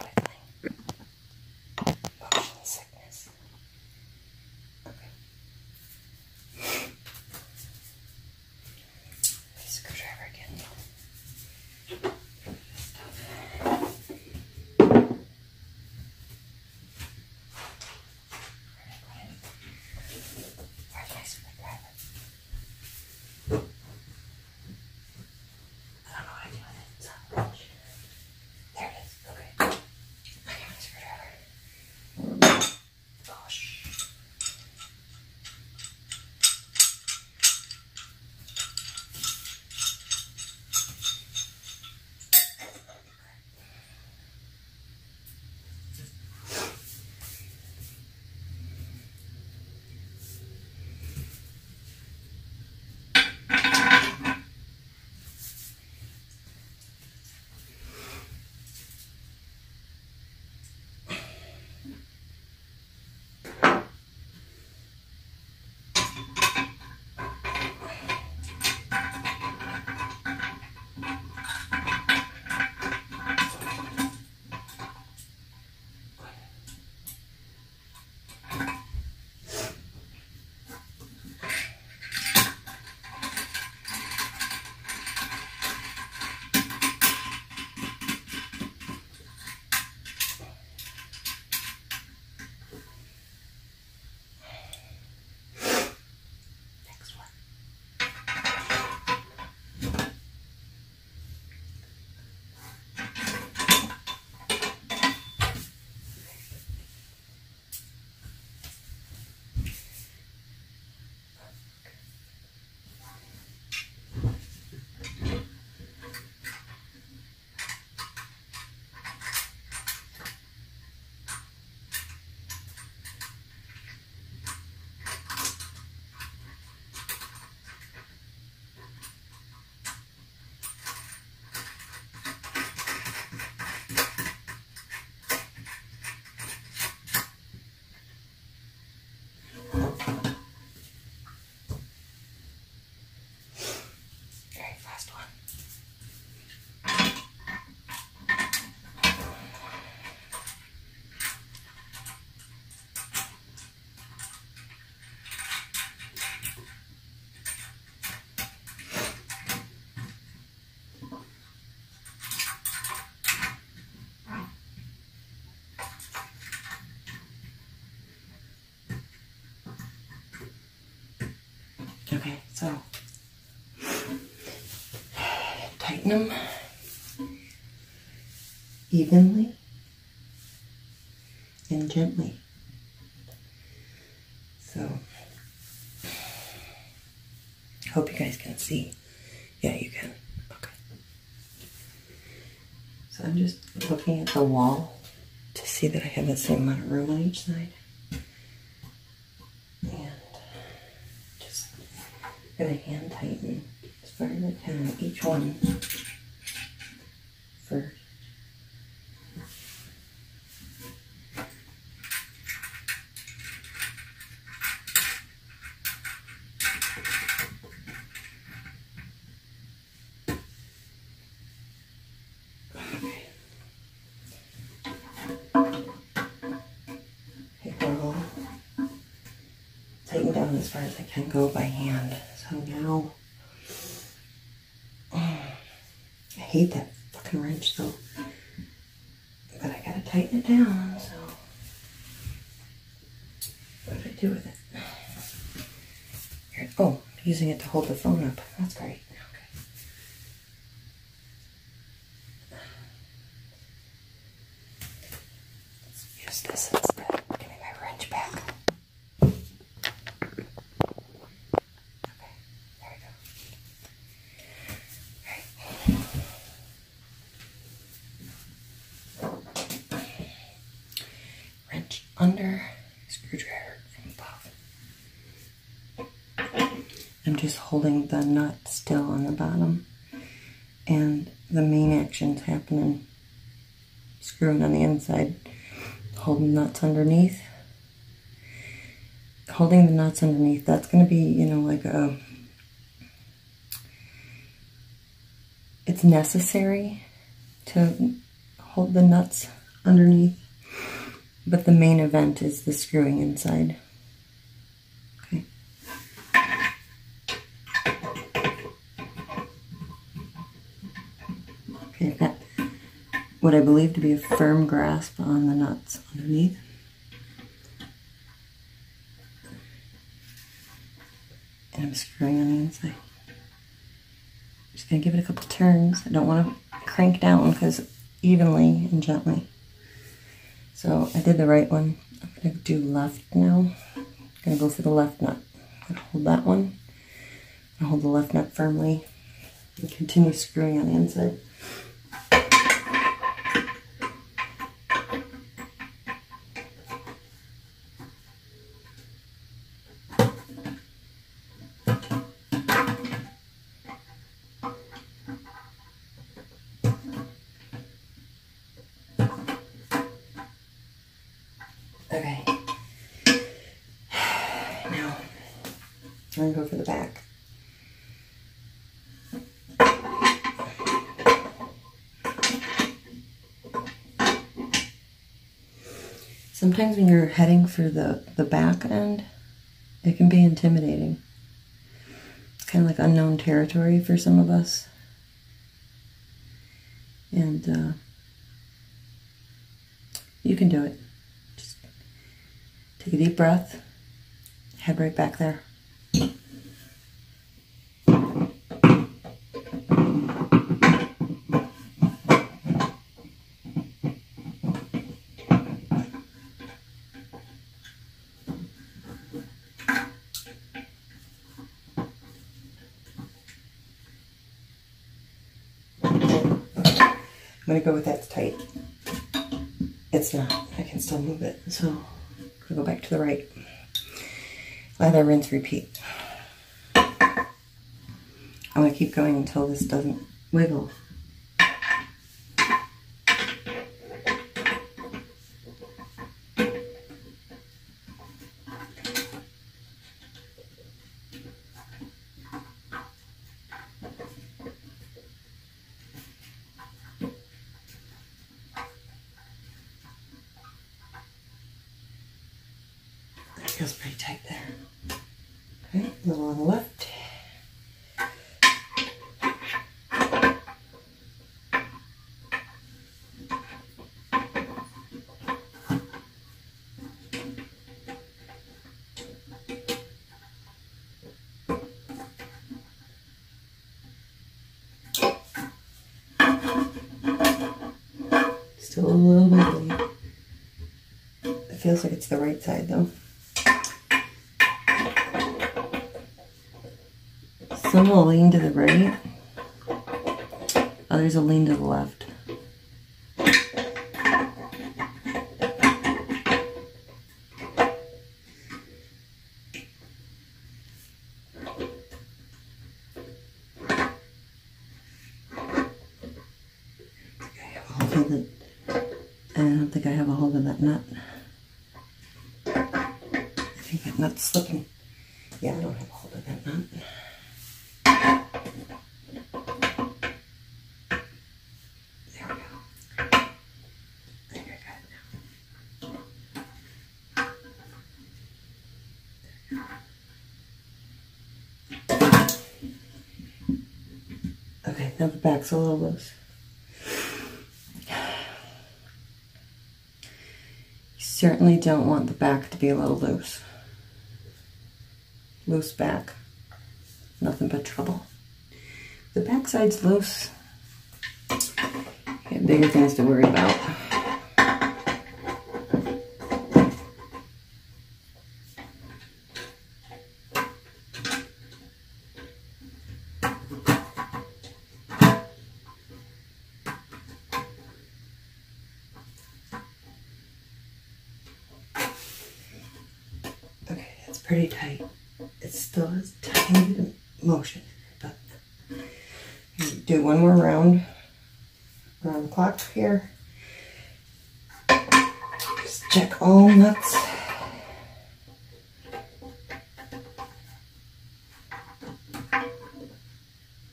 wiggling. Motion sickness. Okay. The screwdriver again. This stuff. Where's my screwdriver? I don't know what I'm doing. It's not much. There it is. Okay. I got my screwdriver. Gosh. Okay, so tighten them evenly and gently. So, hope you guys can see. Yeah, you can. Okay. So I'm just looking at the wall to see that I have the same amount of room on each side. I'm going to hand tighten as far as I can on each one first. Down as far as I can go by hand. So now, I hate that fucking wrench though. But to tighten it down, so what did I do with it? Here, oh, using it to hold the phone up. That's great. Okay. Let's use this instead. Give me my wrench back. Okay, there we go. Under, screwdriver and above. I'm just holding the nut still on the bottom, and the main action's happening. Screwing on the inside, holding nuts underneath. Holding the nuts underneath, that's going to be, you know, like a... It's necessary to hold the nuts underneath. But the main event is the screwing inside. Okay. Okay, I've got what I believe to be a firm grasp on the nuts underneath. And I'm screwing on the inside. I'm just gonna give it a couple turns. I don't wanna crank down because evenly and gently. So I did the right one. I'm going to do left now. I'm going to go for the left nut. I'm going to hold that one. I'm going to hold the left nut firmly and continue screwing on the inside. Okay, now I'm going to go for the back. Sometimes when you're heading for the back end, it can be intimidating. It's kind of like unknown territory for some of us. And you can do it. Take a deep breath, head right back there. I'm gonna go with that's tight. It's not, I can still move it, so. We'll go back to the right. Lather, rinse, repeat. I'm going to keep going until this doesn't wiggle. Feels pretty tight there. Okay, a little on the left. Still a little bit. It feels like it's the right side though. Some will lean to the right, others will lean to the left. I don't think I have a hold of that nut. I think that nut's slipping. Yeah, I don't have a hold of that nut. Now the back's a little loose. certainly don't want the back to be a little loose. Loose back. Nothing but trouble. The backside's loose. Got bigger things to worry about. Okay, that's pretty tight. It still has tiny motion, but do one more round around the clock here. Just check all nuts.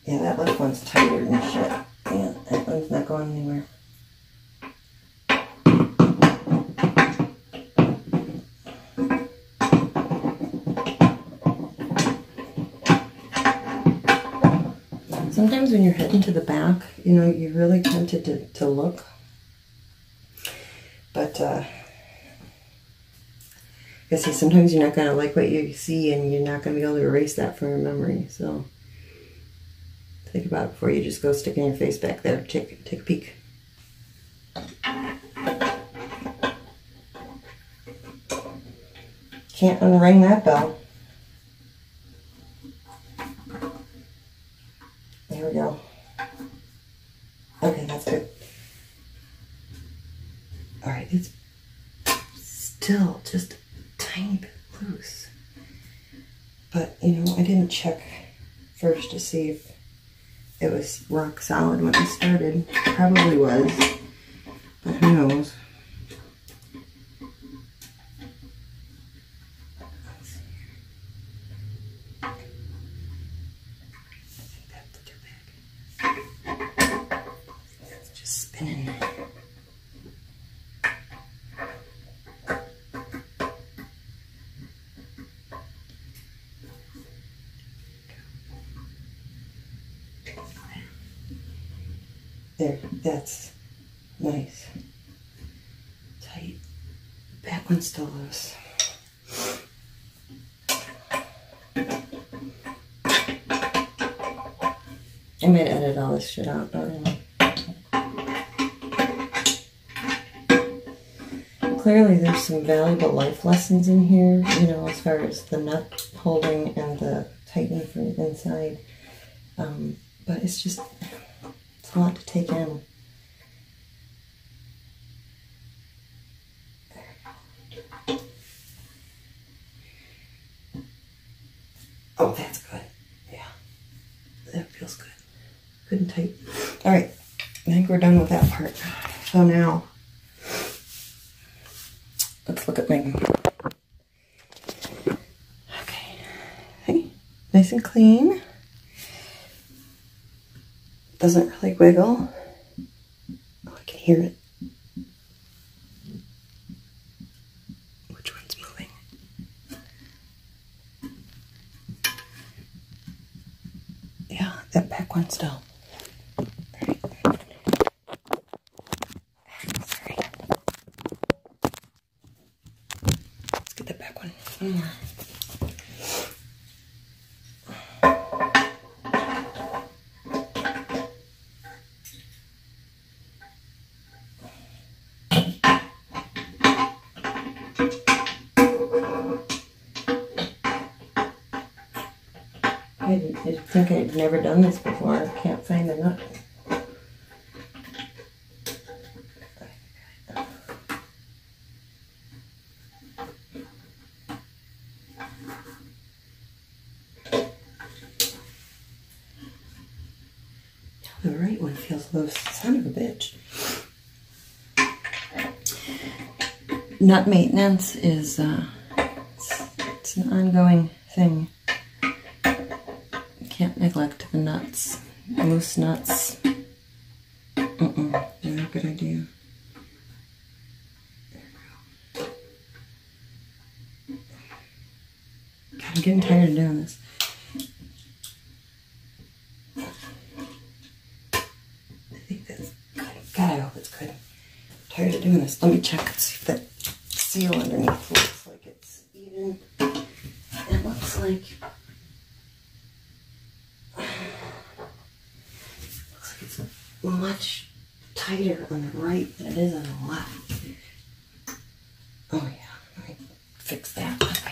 Yeah, that left one's tighter than shit. Yeah, that one's not going anywhere. Sometimes when you're heading to the back, you know, you're really tempted to look, but I see sometimes you're not going to like what you see, and you're not going to be able to erase that from your memory, so think about it before you just go sticking your face back there. Take a peek. Can't unring that bell. Go. Okay, that's good. Alright, it's still just a tiny bit loose. But, you know, I didn't check first to see if it was rock solid when I started. It probably was, but who knows. There, that's nice. Tight. Back one's still loose. I might edit all this shit out, but clearly there's some valuable life lessons in here, you know, as far as the nut holding and the tightening from the inside. But it's just a lot to take in. Oh, that's good. Yeah, that feels good. Good and tight. All right, I think we're done with that part. So now, let's look at my... Okay, hey, nice and clean. Doesn't really wiggle. Oh, I can hear it. Which one's moving? Yeah, that back one's still. All right. Sorry. Let's get that back one. One more. I think I've never done this before. I can't find the nut. The right one feels loose. Son of a bitch. Nut maintenance is it's an ongoing thing. Can't neglect the nuts, loose nuts. They're not a good idea. God, I'm getting tired of doing this. I think that's good. God, I hope it's good. I'm tired of doing this. Let me check and see if that seal underneath looks like it's even. It looks like it's much tighter on the right than it is on the left. Oh yeah, let me fix that. Okay.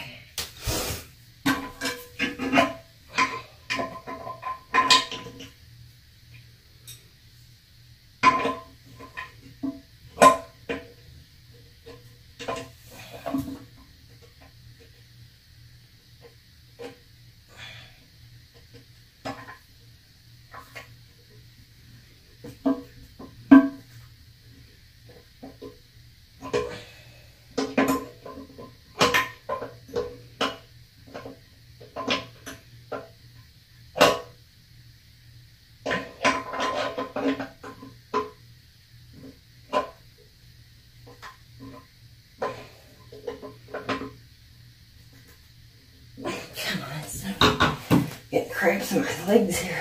Cramps in my legs here.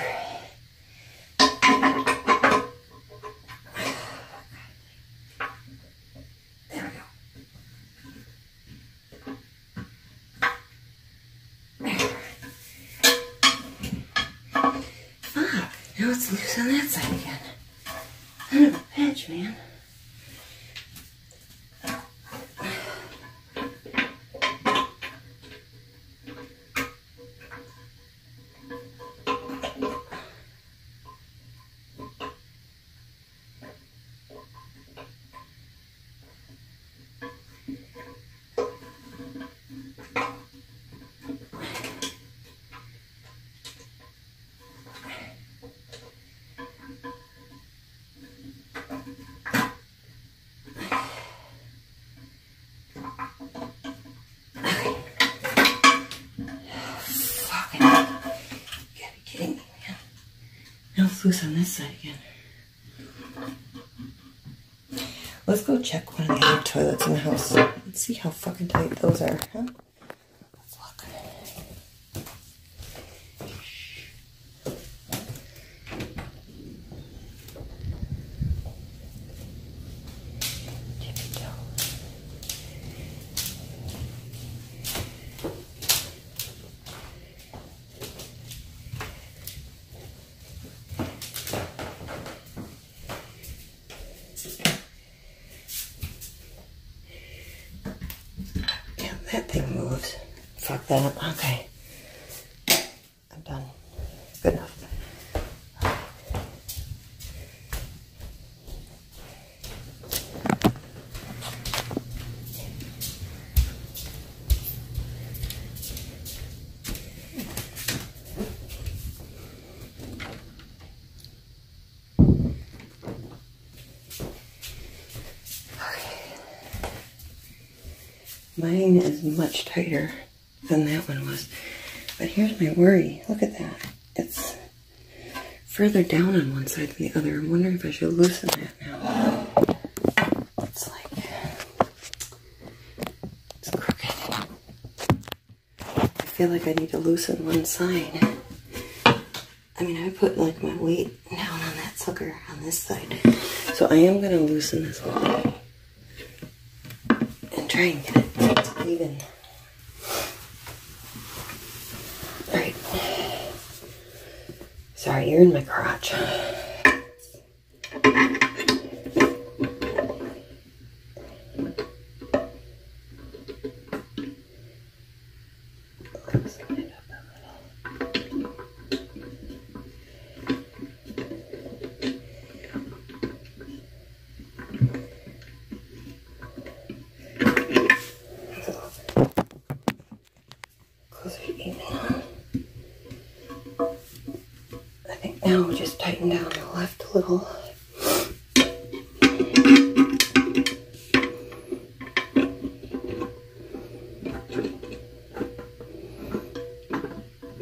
There we go. Ah, now it's loose on that side again. Son of a bitch, man. Loose on this side again. Let's go check one of the other toilets in the house. Let's see how fucking tight those are, huh? Let's look. That thing moves. Fuck that up. Okay. I'm done. Good enough. Mine is much tighter than that one was, but here's my worry. Look at that. It's further down on one side than the other. I'm wondering if I should loosen that now. It's like, it's crooked. I feel like I need to loosen one side. I mean, I put like my weight down on that sucker on this side. So I am gonna loosen this one and try and get it. Even. All right. Sorry, you're in my crotch. Now we just tighten down the left a little.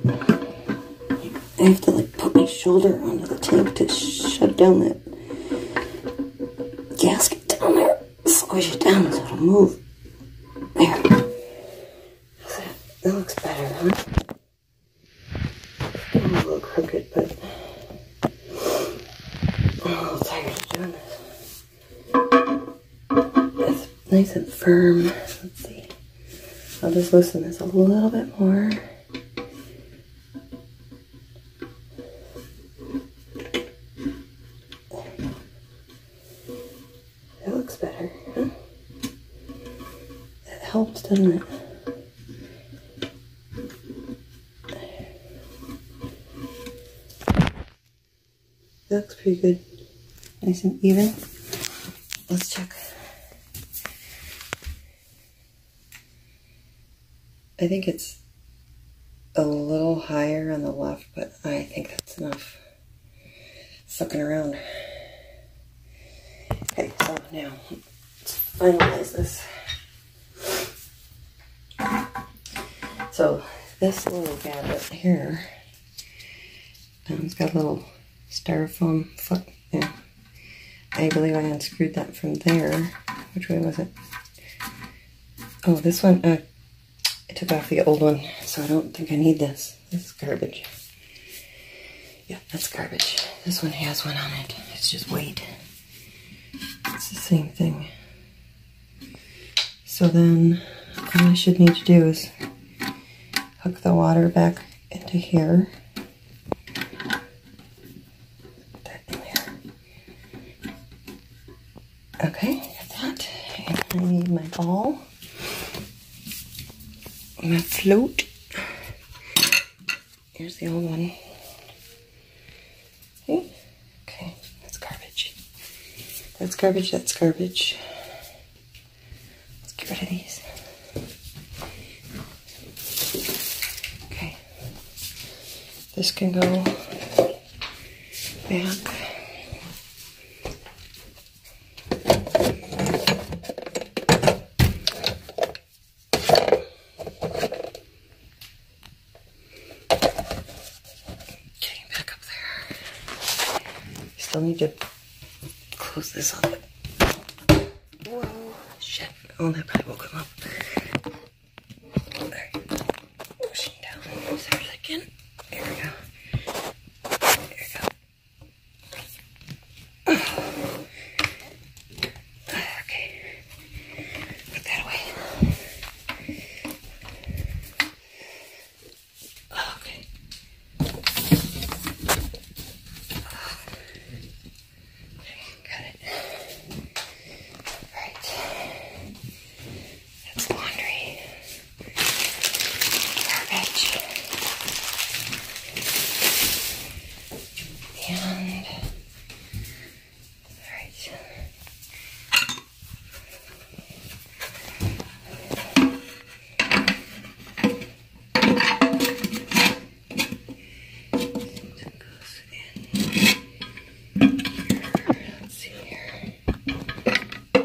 I have to like put my shoulder onto the tank to shut down that gasket down there. Squish it down so it'll move. There. That looks better, huh? It's getting a little crooked, but nice and firm. Let's see. I'll just loosen this a little bit more. That looks better, huh? That helps, doesn't it? That looks pretty good. Nice and even. Let's check. I think it's a little higher on the left, but I think that's enough. Sucking around. Okay, so now let's finalize this. So this little gadget here, it's got a little styrofoam foot there. I believe I unscrewed that from there. Which way was it? Oh, this one. I took off the old one, so I don't think I need this. This is garbage. Yeah, that's garbage. This one has one on it. It's just weight. It's the same thing. So then all I should need to do is hook the water back into here. Okay, got that. And I need my ball, my float. Here's the old one. See? Okay, that's garbage. That's garbage, that's garbage. Let's get rid of these. Okay. This can go back. Need to close this up. Whoa, shit. Oh, that probably won't come up. Alright. Pushing down. Is there a second? There we go. There we go. Okay. Put that away.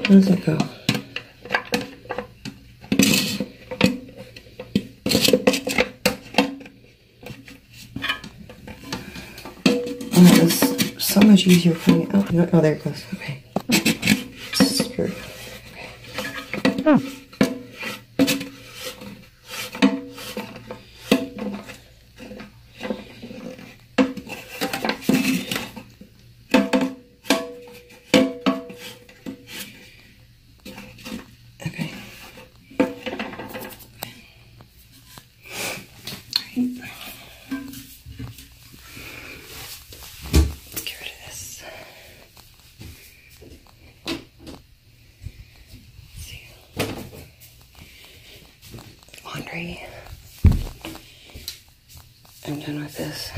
Where does it go? Oh, it was so much easier putting it out. Oh, there it goes. Okay. Screw it. Okay. Oh. I'm done with this.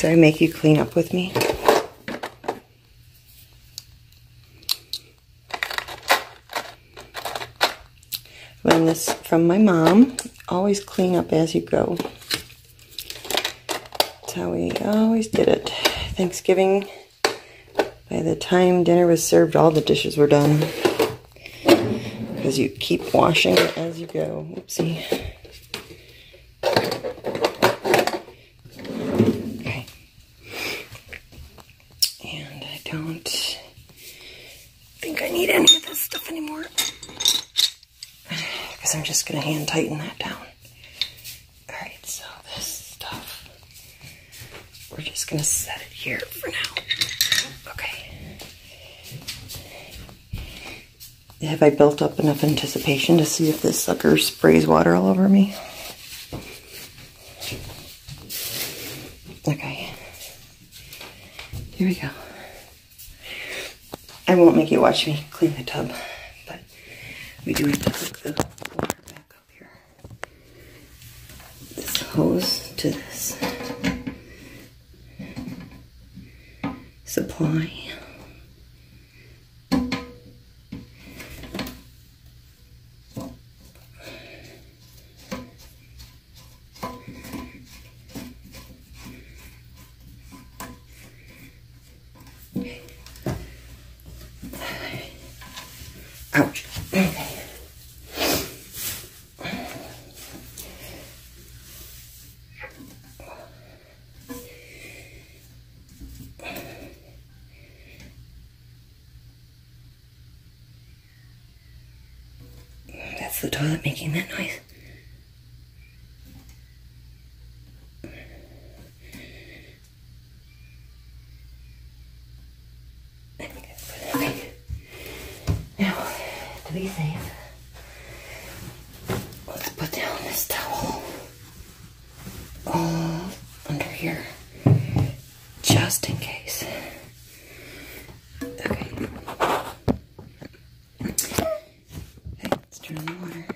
Did I make you clean up with me? Learned this from my mom. Always clean up as you go. That's how we always did it. Thanksgiving, by the time dinner was served, all the dishes were done. Because you keep washing it as you go. Oopsie. Okay. And I don't think I need any of this stuff anymore. Because I'm just going to hand tighten that down. Alright, so this stuff, we're just going to set it here for now. Okay. Have I built up enough anticipation to see if this sucker sprays water all over me? Okay. Here we go. I won't make you watch me clean the tub, but we do have to hook the water back up here. This hose to this supply. Ouch. Okay. That's the toilet making that noise. Let's put down this towel all under here, just in case. Okay. Let's turn on the water.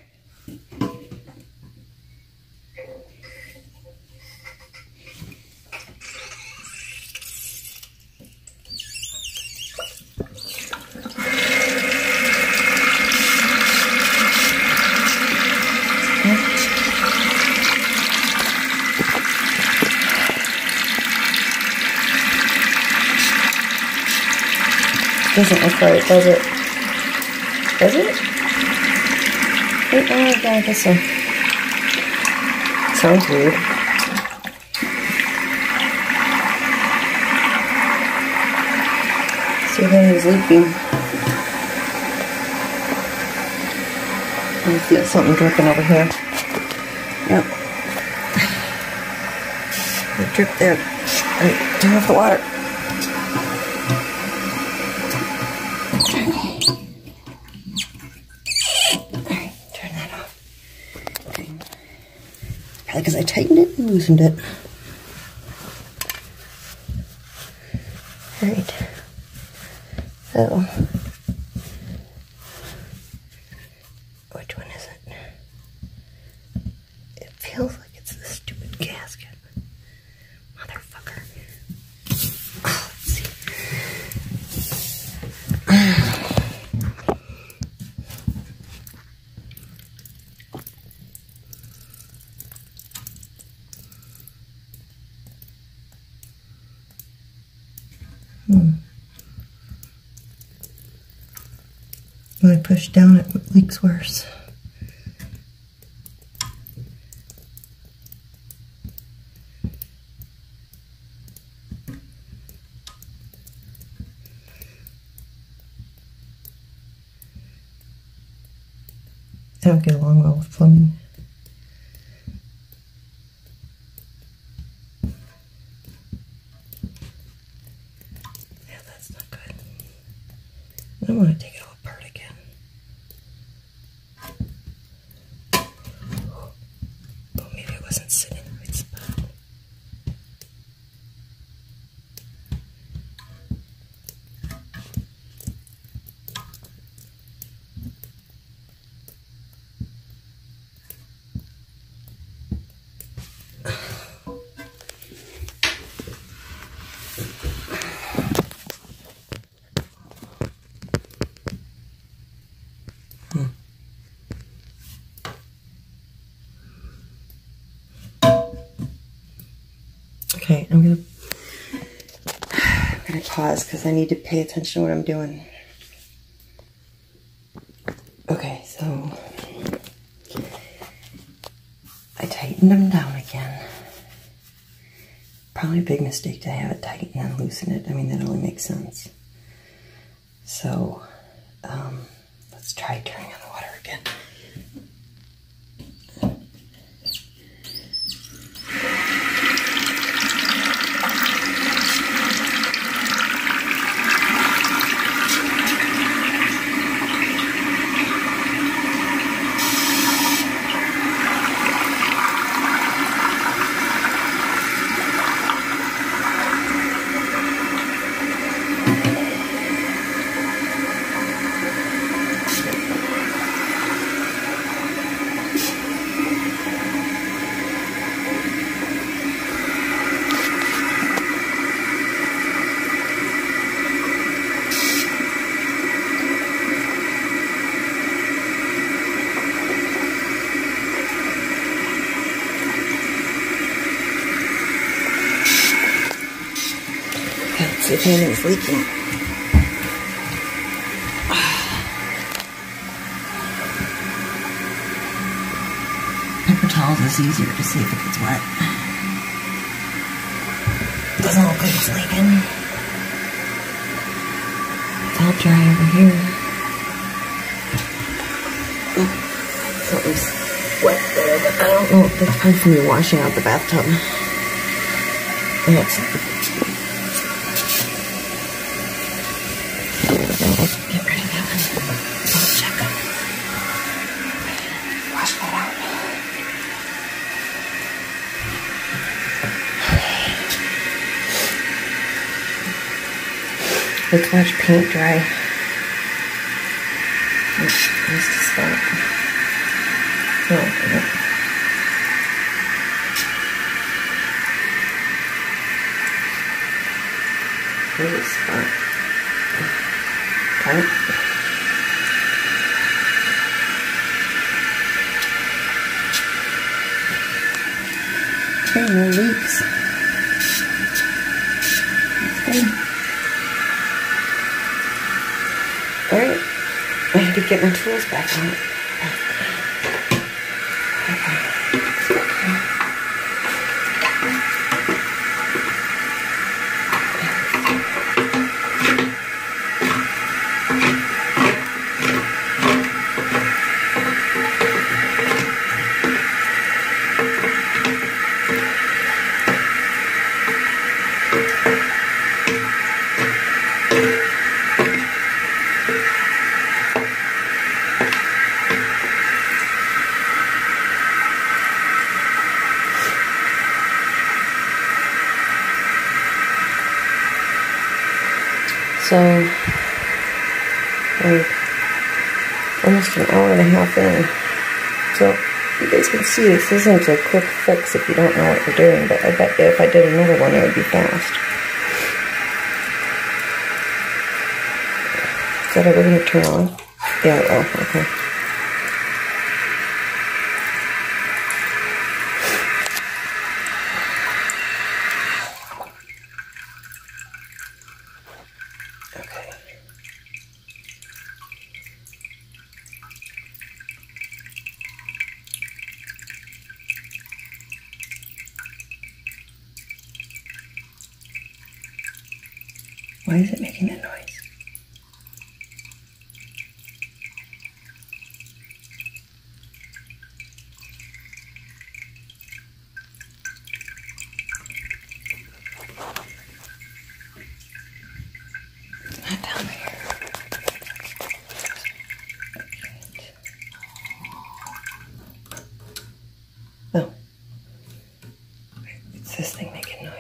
Doesn't look right, does it? Does it? Wait, oh my god, I guess so. Sounds weird. See, then he's leaking. I feel something dripping over here. Yep. It dripped there. Alright, turn off the water. Because I tightened it and loosened it. Alright. So. Which one is it? It feels like it's this stupid gasket. Motherfucker. Oh, let's see. When I push down, it leaks worse. I don't get along well with plumbing. Yeah, that's not good. I don't want to take it all apart again. Okay, I'm gonna pause because I need to pay attention to what I'm doing. Okay, so I tightened them down again. Probably a big mistake to have it tighten and loosen it. I mean, that only makes sense. So let's try turning on the water again. It's the cannon's leaking. Paper towels is easier to see if it gets wet. Doesn't look like it's leaking. It's all dry over here. Something's wet there, but I don't know if that's probably from me washing out the bathtub. Get rid of that one. Double check. Wash that out. Let's watch paint dry. Just to start. No. Where's the spot? Tight. Okay, no leaks. That's good. Alright, I had to get my tools back on it. So, almost an hour and a half in. So, you guys can see this isn't a quick fix if you don't know what you're doing, but I bet you if I did another one, it would be fast. Is that ever going to turn on? Yeah, oh, okay. Why is it making that noise? It's not down there. Oh. It's this thing making noise.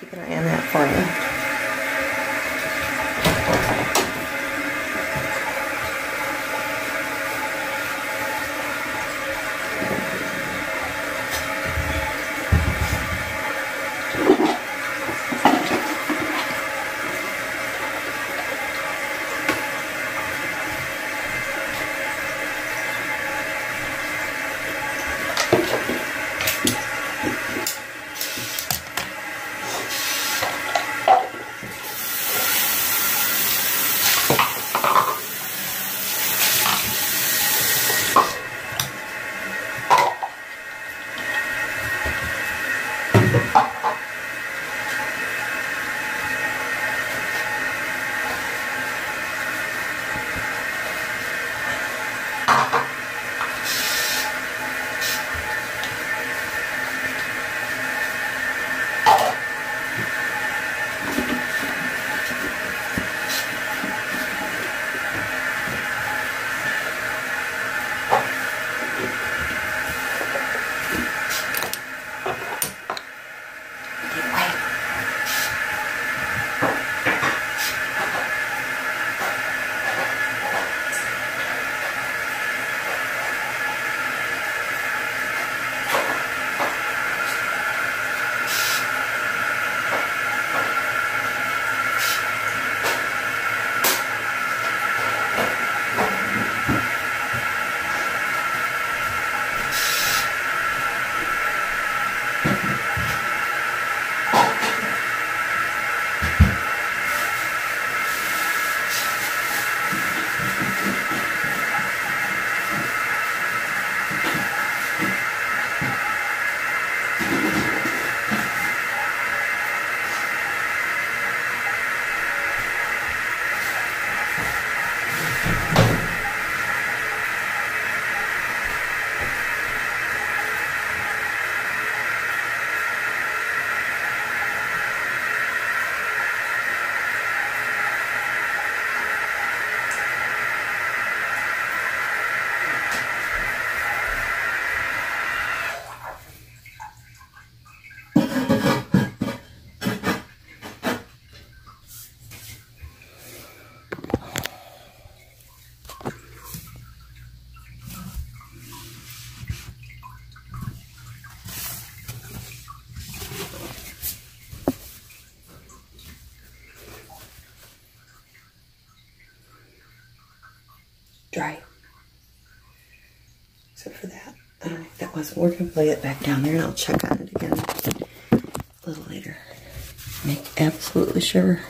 Keep an eye on that for me. that was. We're going to lay it back down there and I'll check on it again a little later. Make absolutely sure.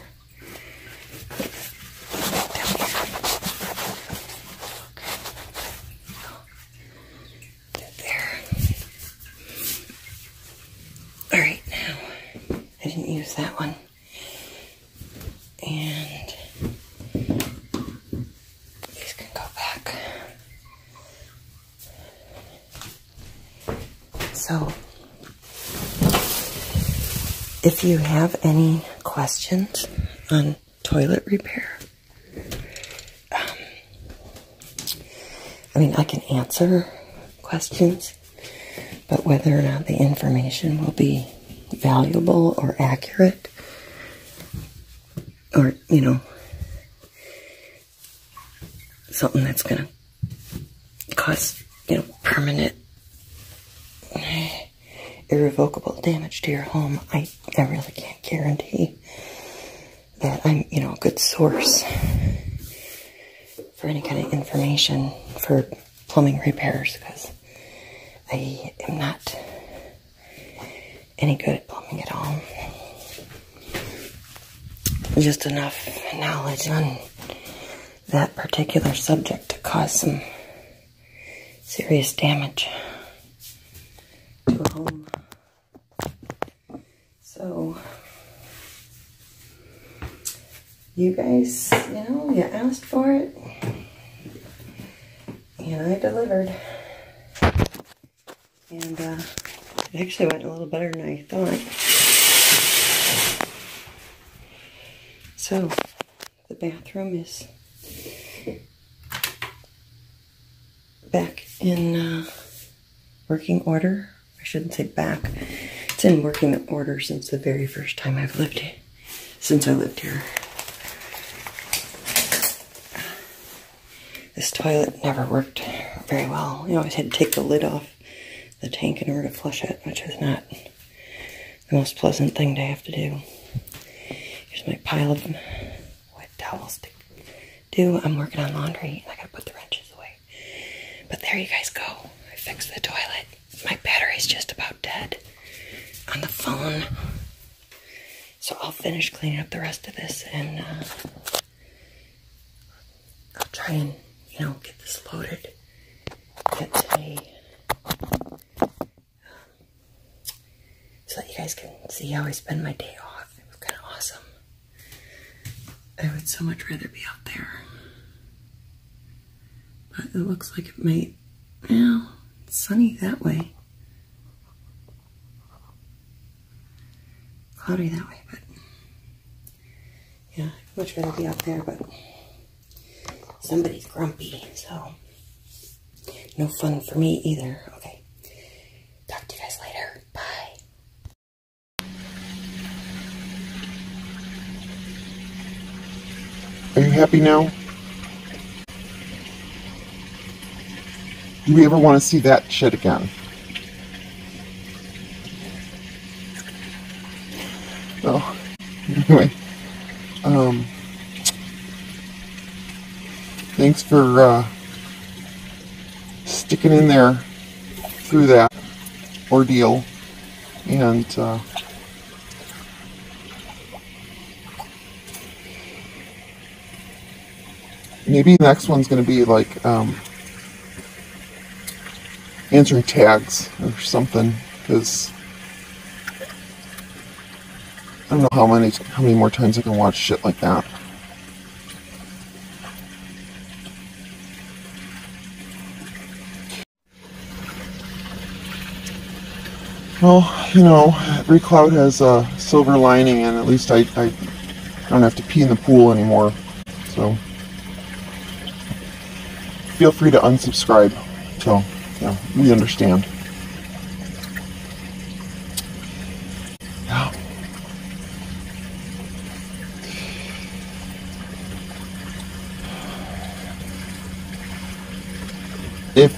If you have any questions on toilet repair, I mean, I can answer questions, but whether or not the information will be valuable or accurate, or, you know, something that's going to cause, you know, permanent, irrevocable damage to your home, I really can't guarantee that I'm, you know, a good source for any kind of information for plumbing repairs, because I am not any good at plumbing at all. Just enough knowledge on that particular subject to cause some serious damage to a home. So, you guys, you know, you asked for it, and I delivered. And it actually went a little better than I thought. So, the bathroom is back in working order. I shouldn't say back. It's in working order since the very first time I've lived here, since I lived here. This toilet never worked very well. You always had to take the lid off the tank in order to flush it, which is not the most pleasant thing to have to do. Here's my pile of wet towels to do. I'm working on laundry and I gotta put the wrenches away. But there you guys go. I fixed the toilet. My battery's just about dead on the phone, so I'll finish cleaning up the rest of this, and I'll try and, you know, get this loaded, get today, so that you guys can see how I spend my day off. It was kind of awesome. I would so much rather be out there, but it looks like it might, you know, it's sunny that way. Cloudy that way, but yeah, I'd much rather be out there, but somebody's grumpy, so no fun for me either. Okay, talk to you guys later. Bye. Are you happy now? Do we ever want to see that shit again? Oh, anyway, thanks for sticking in there through that ordeal, and maybe the next one's going to be like answering tags or something, because I don't know how many more times I can watch shit like that. Well, you know, every cloud has a silver lining, and at least I don't have to pee in the pool anymore. So feel free to unsubscribe. So, yeah, we understand.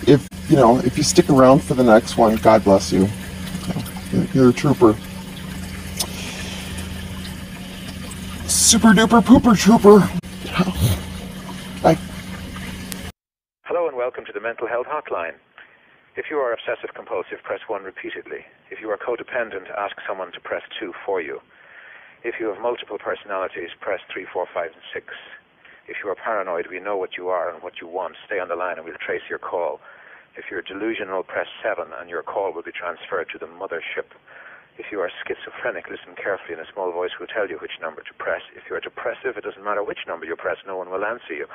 If you know, if you stick around for the next one, God bless you. You're a trooper. Super duper pooper trooper. Bye. Hello and welcome to the Mental Health Hotline. If you are obsessive-compulsive, press 1 repeatedly. If you are codependent, ask someone to press 2 for you. If you have multiple personalities, press 3, 4, 5, and 6. If you are paranoid, we know what you are and what you want. Stay on the line and we'll trace your call. If you're delusional, press 7 and your call will be transferred to the mothership. If you are schizophrenic, listen carefully and a small voice will tell you which number to press. If you are depressive, it doesn't matter which number you press, no one will answer you.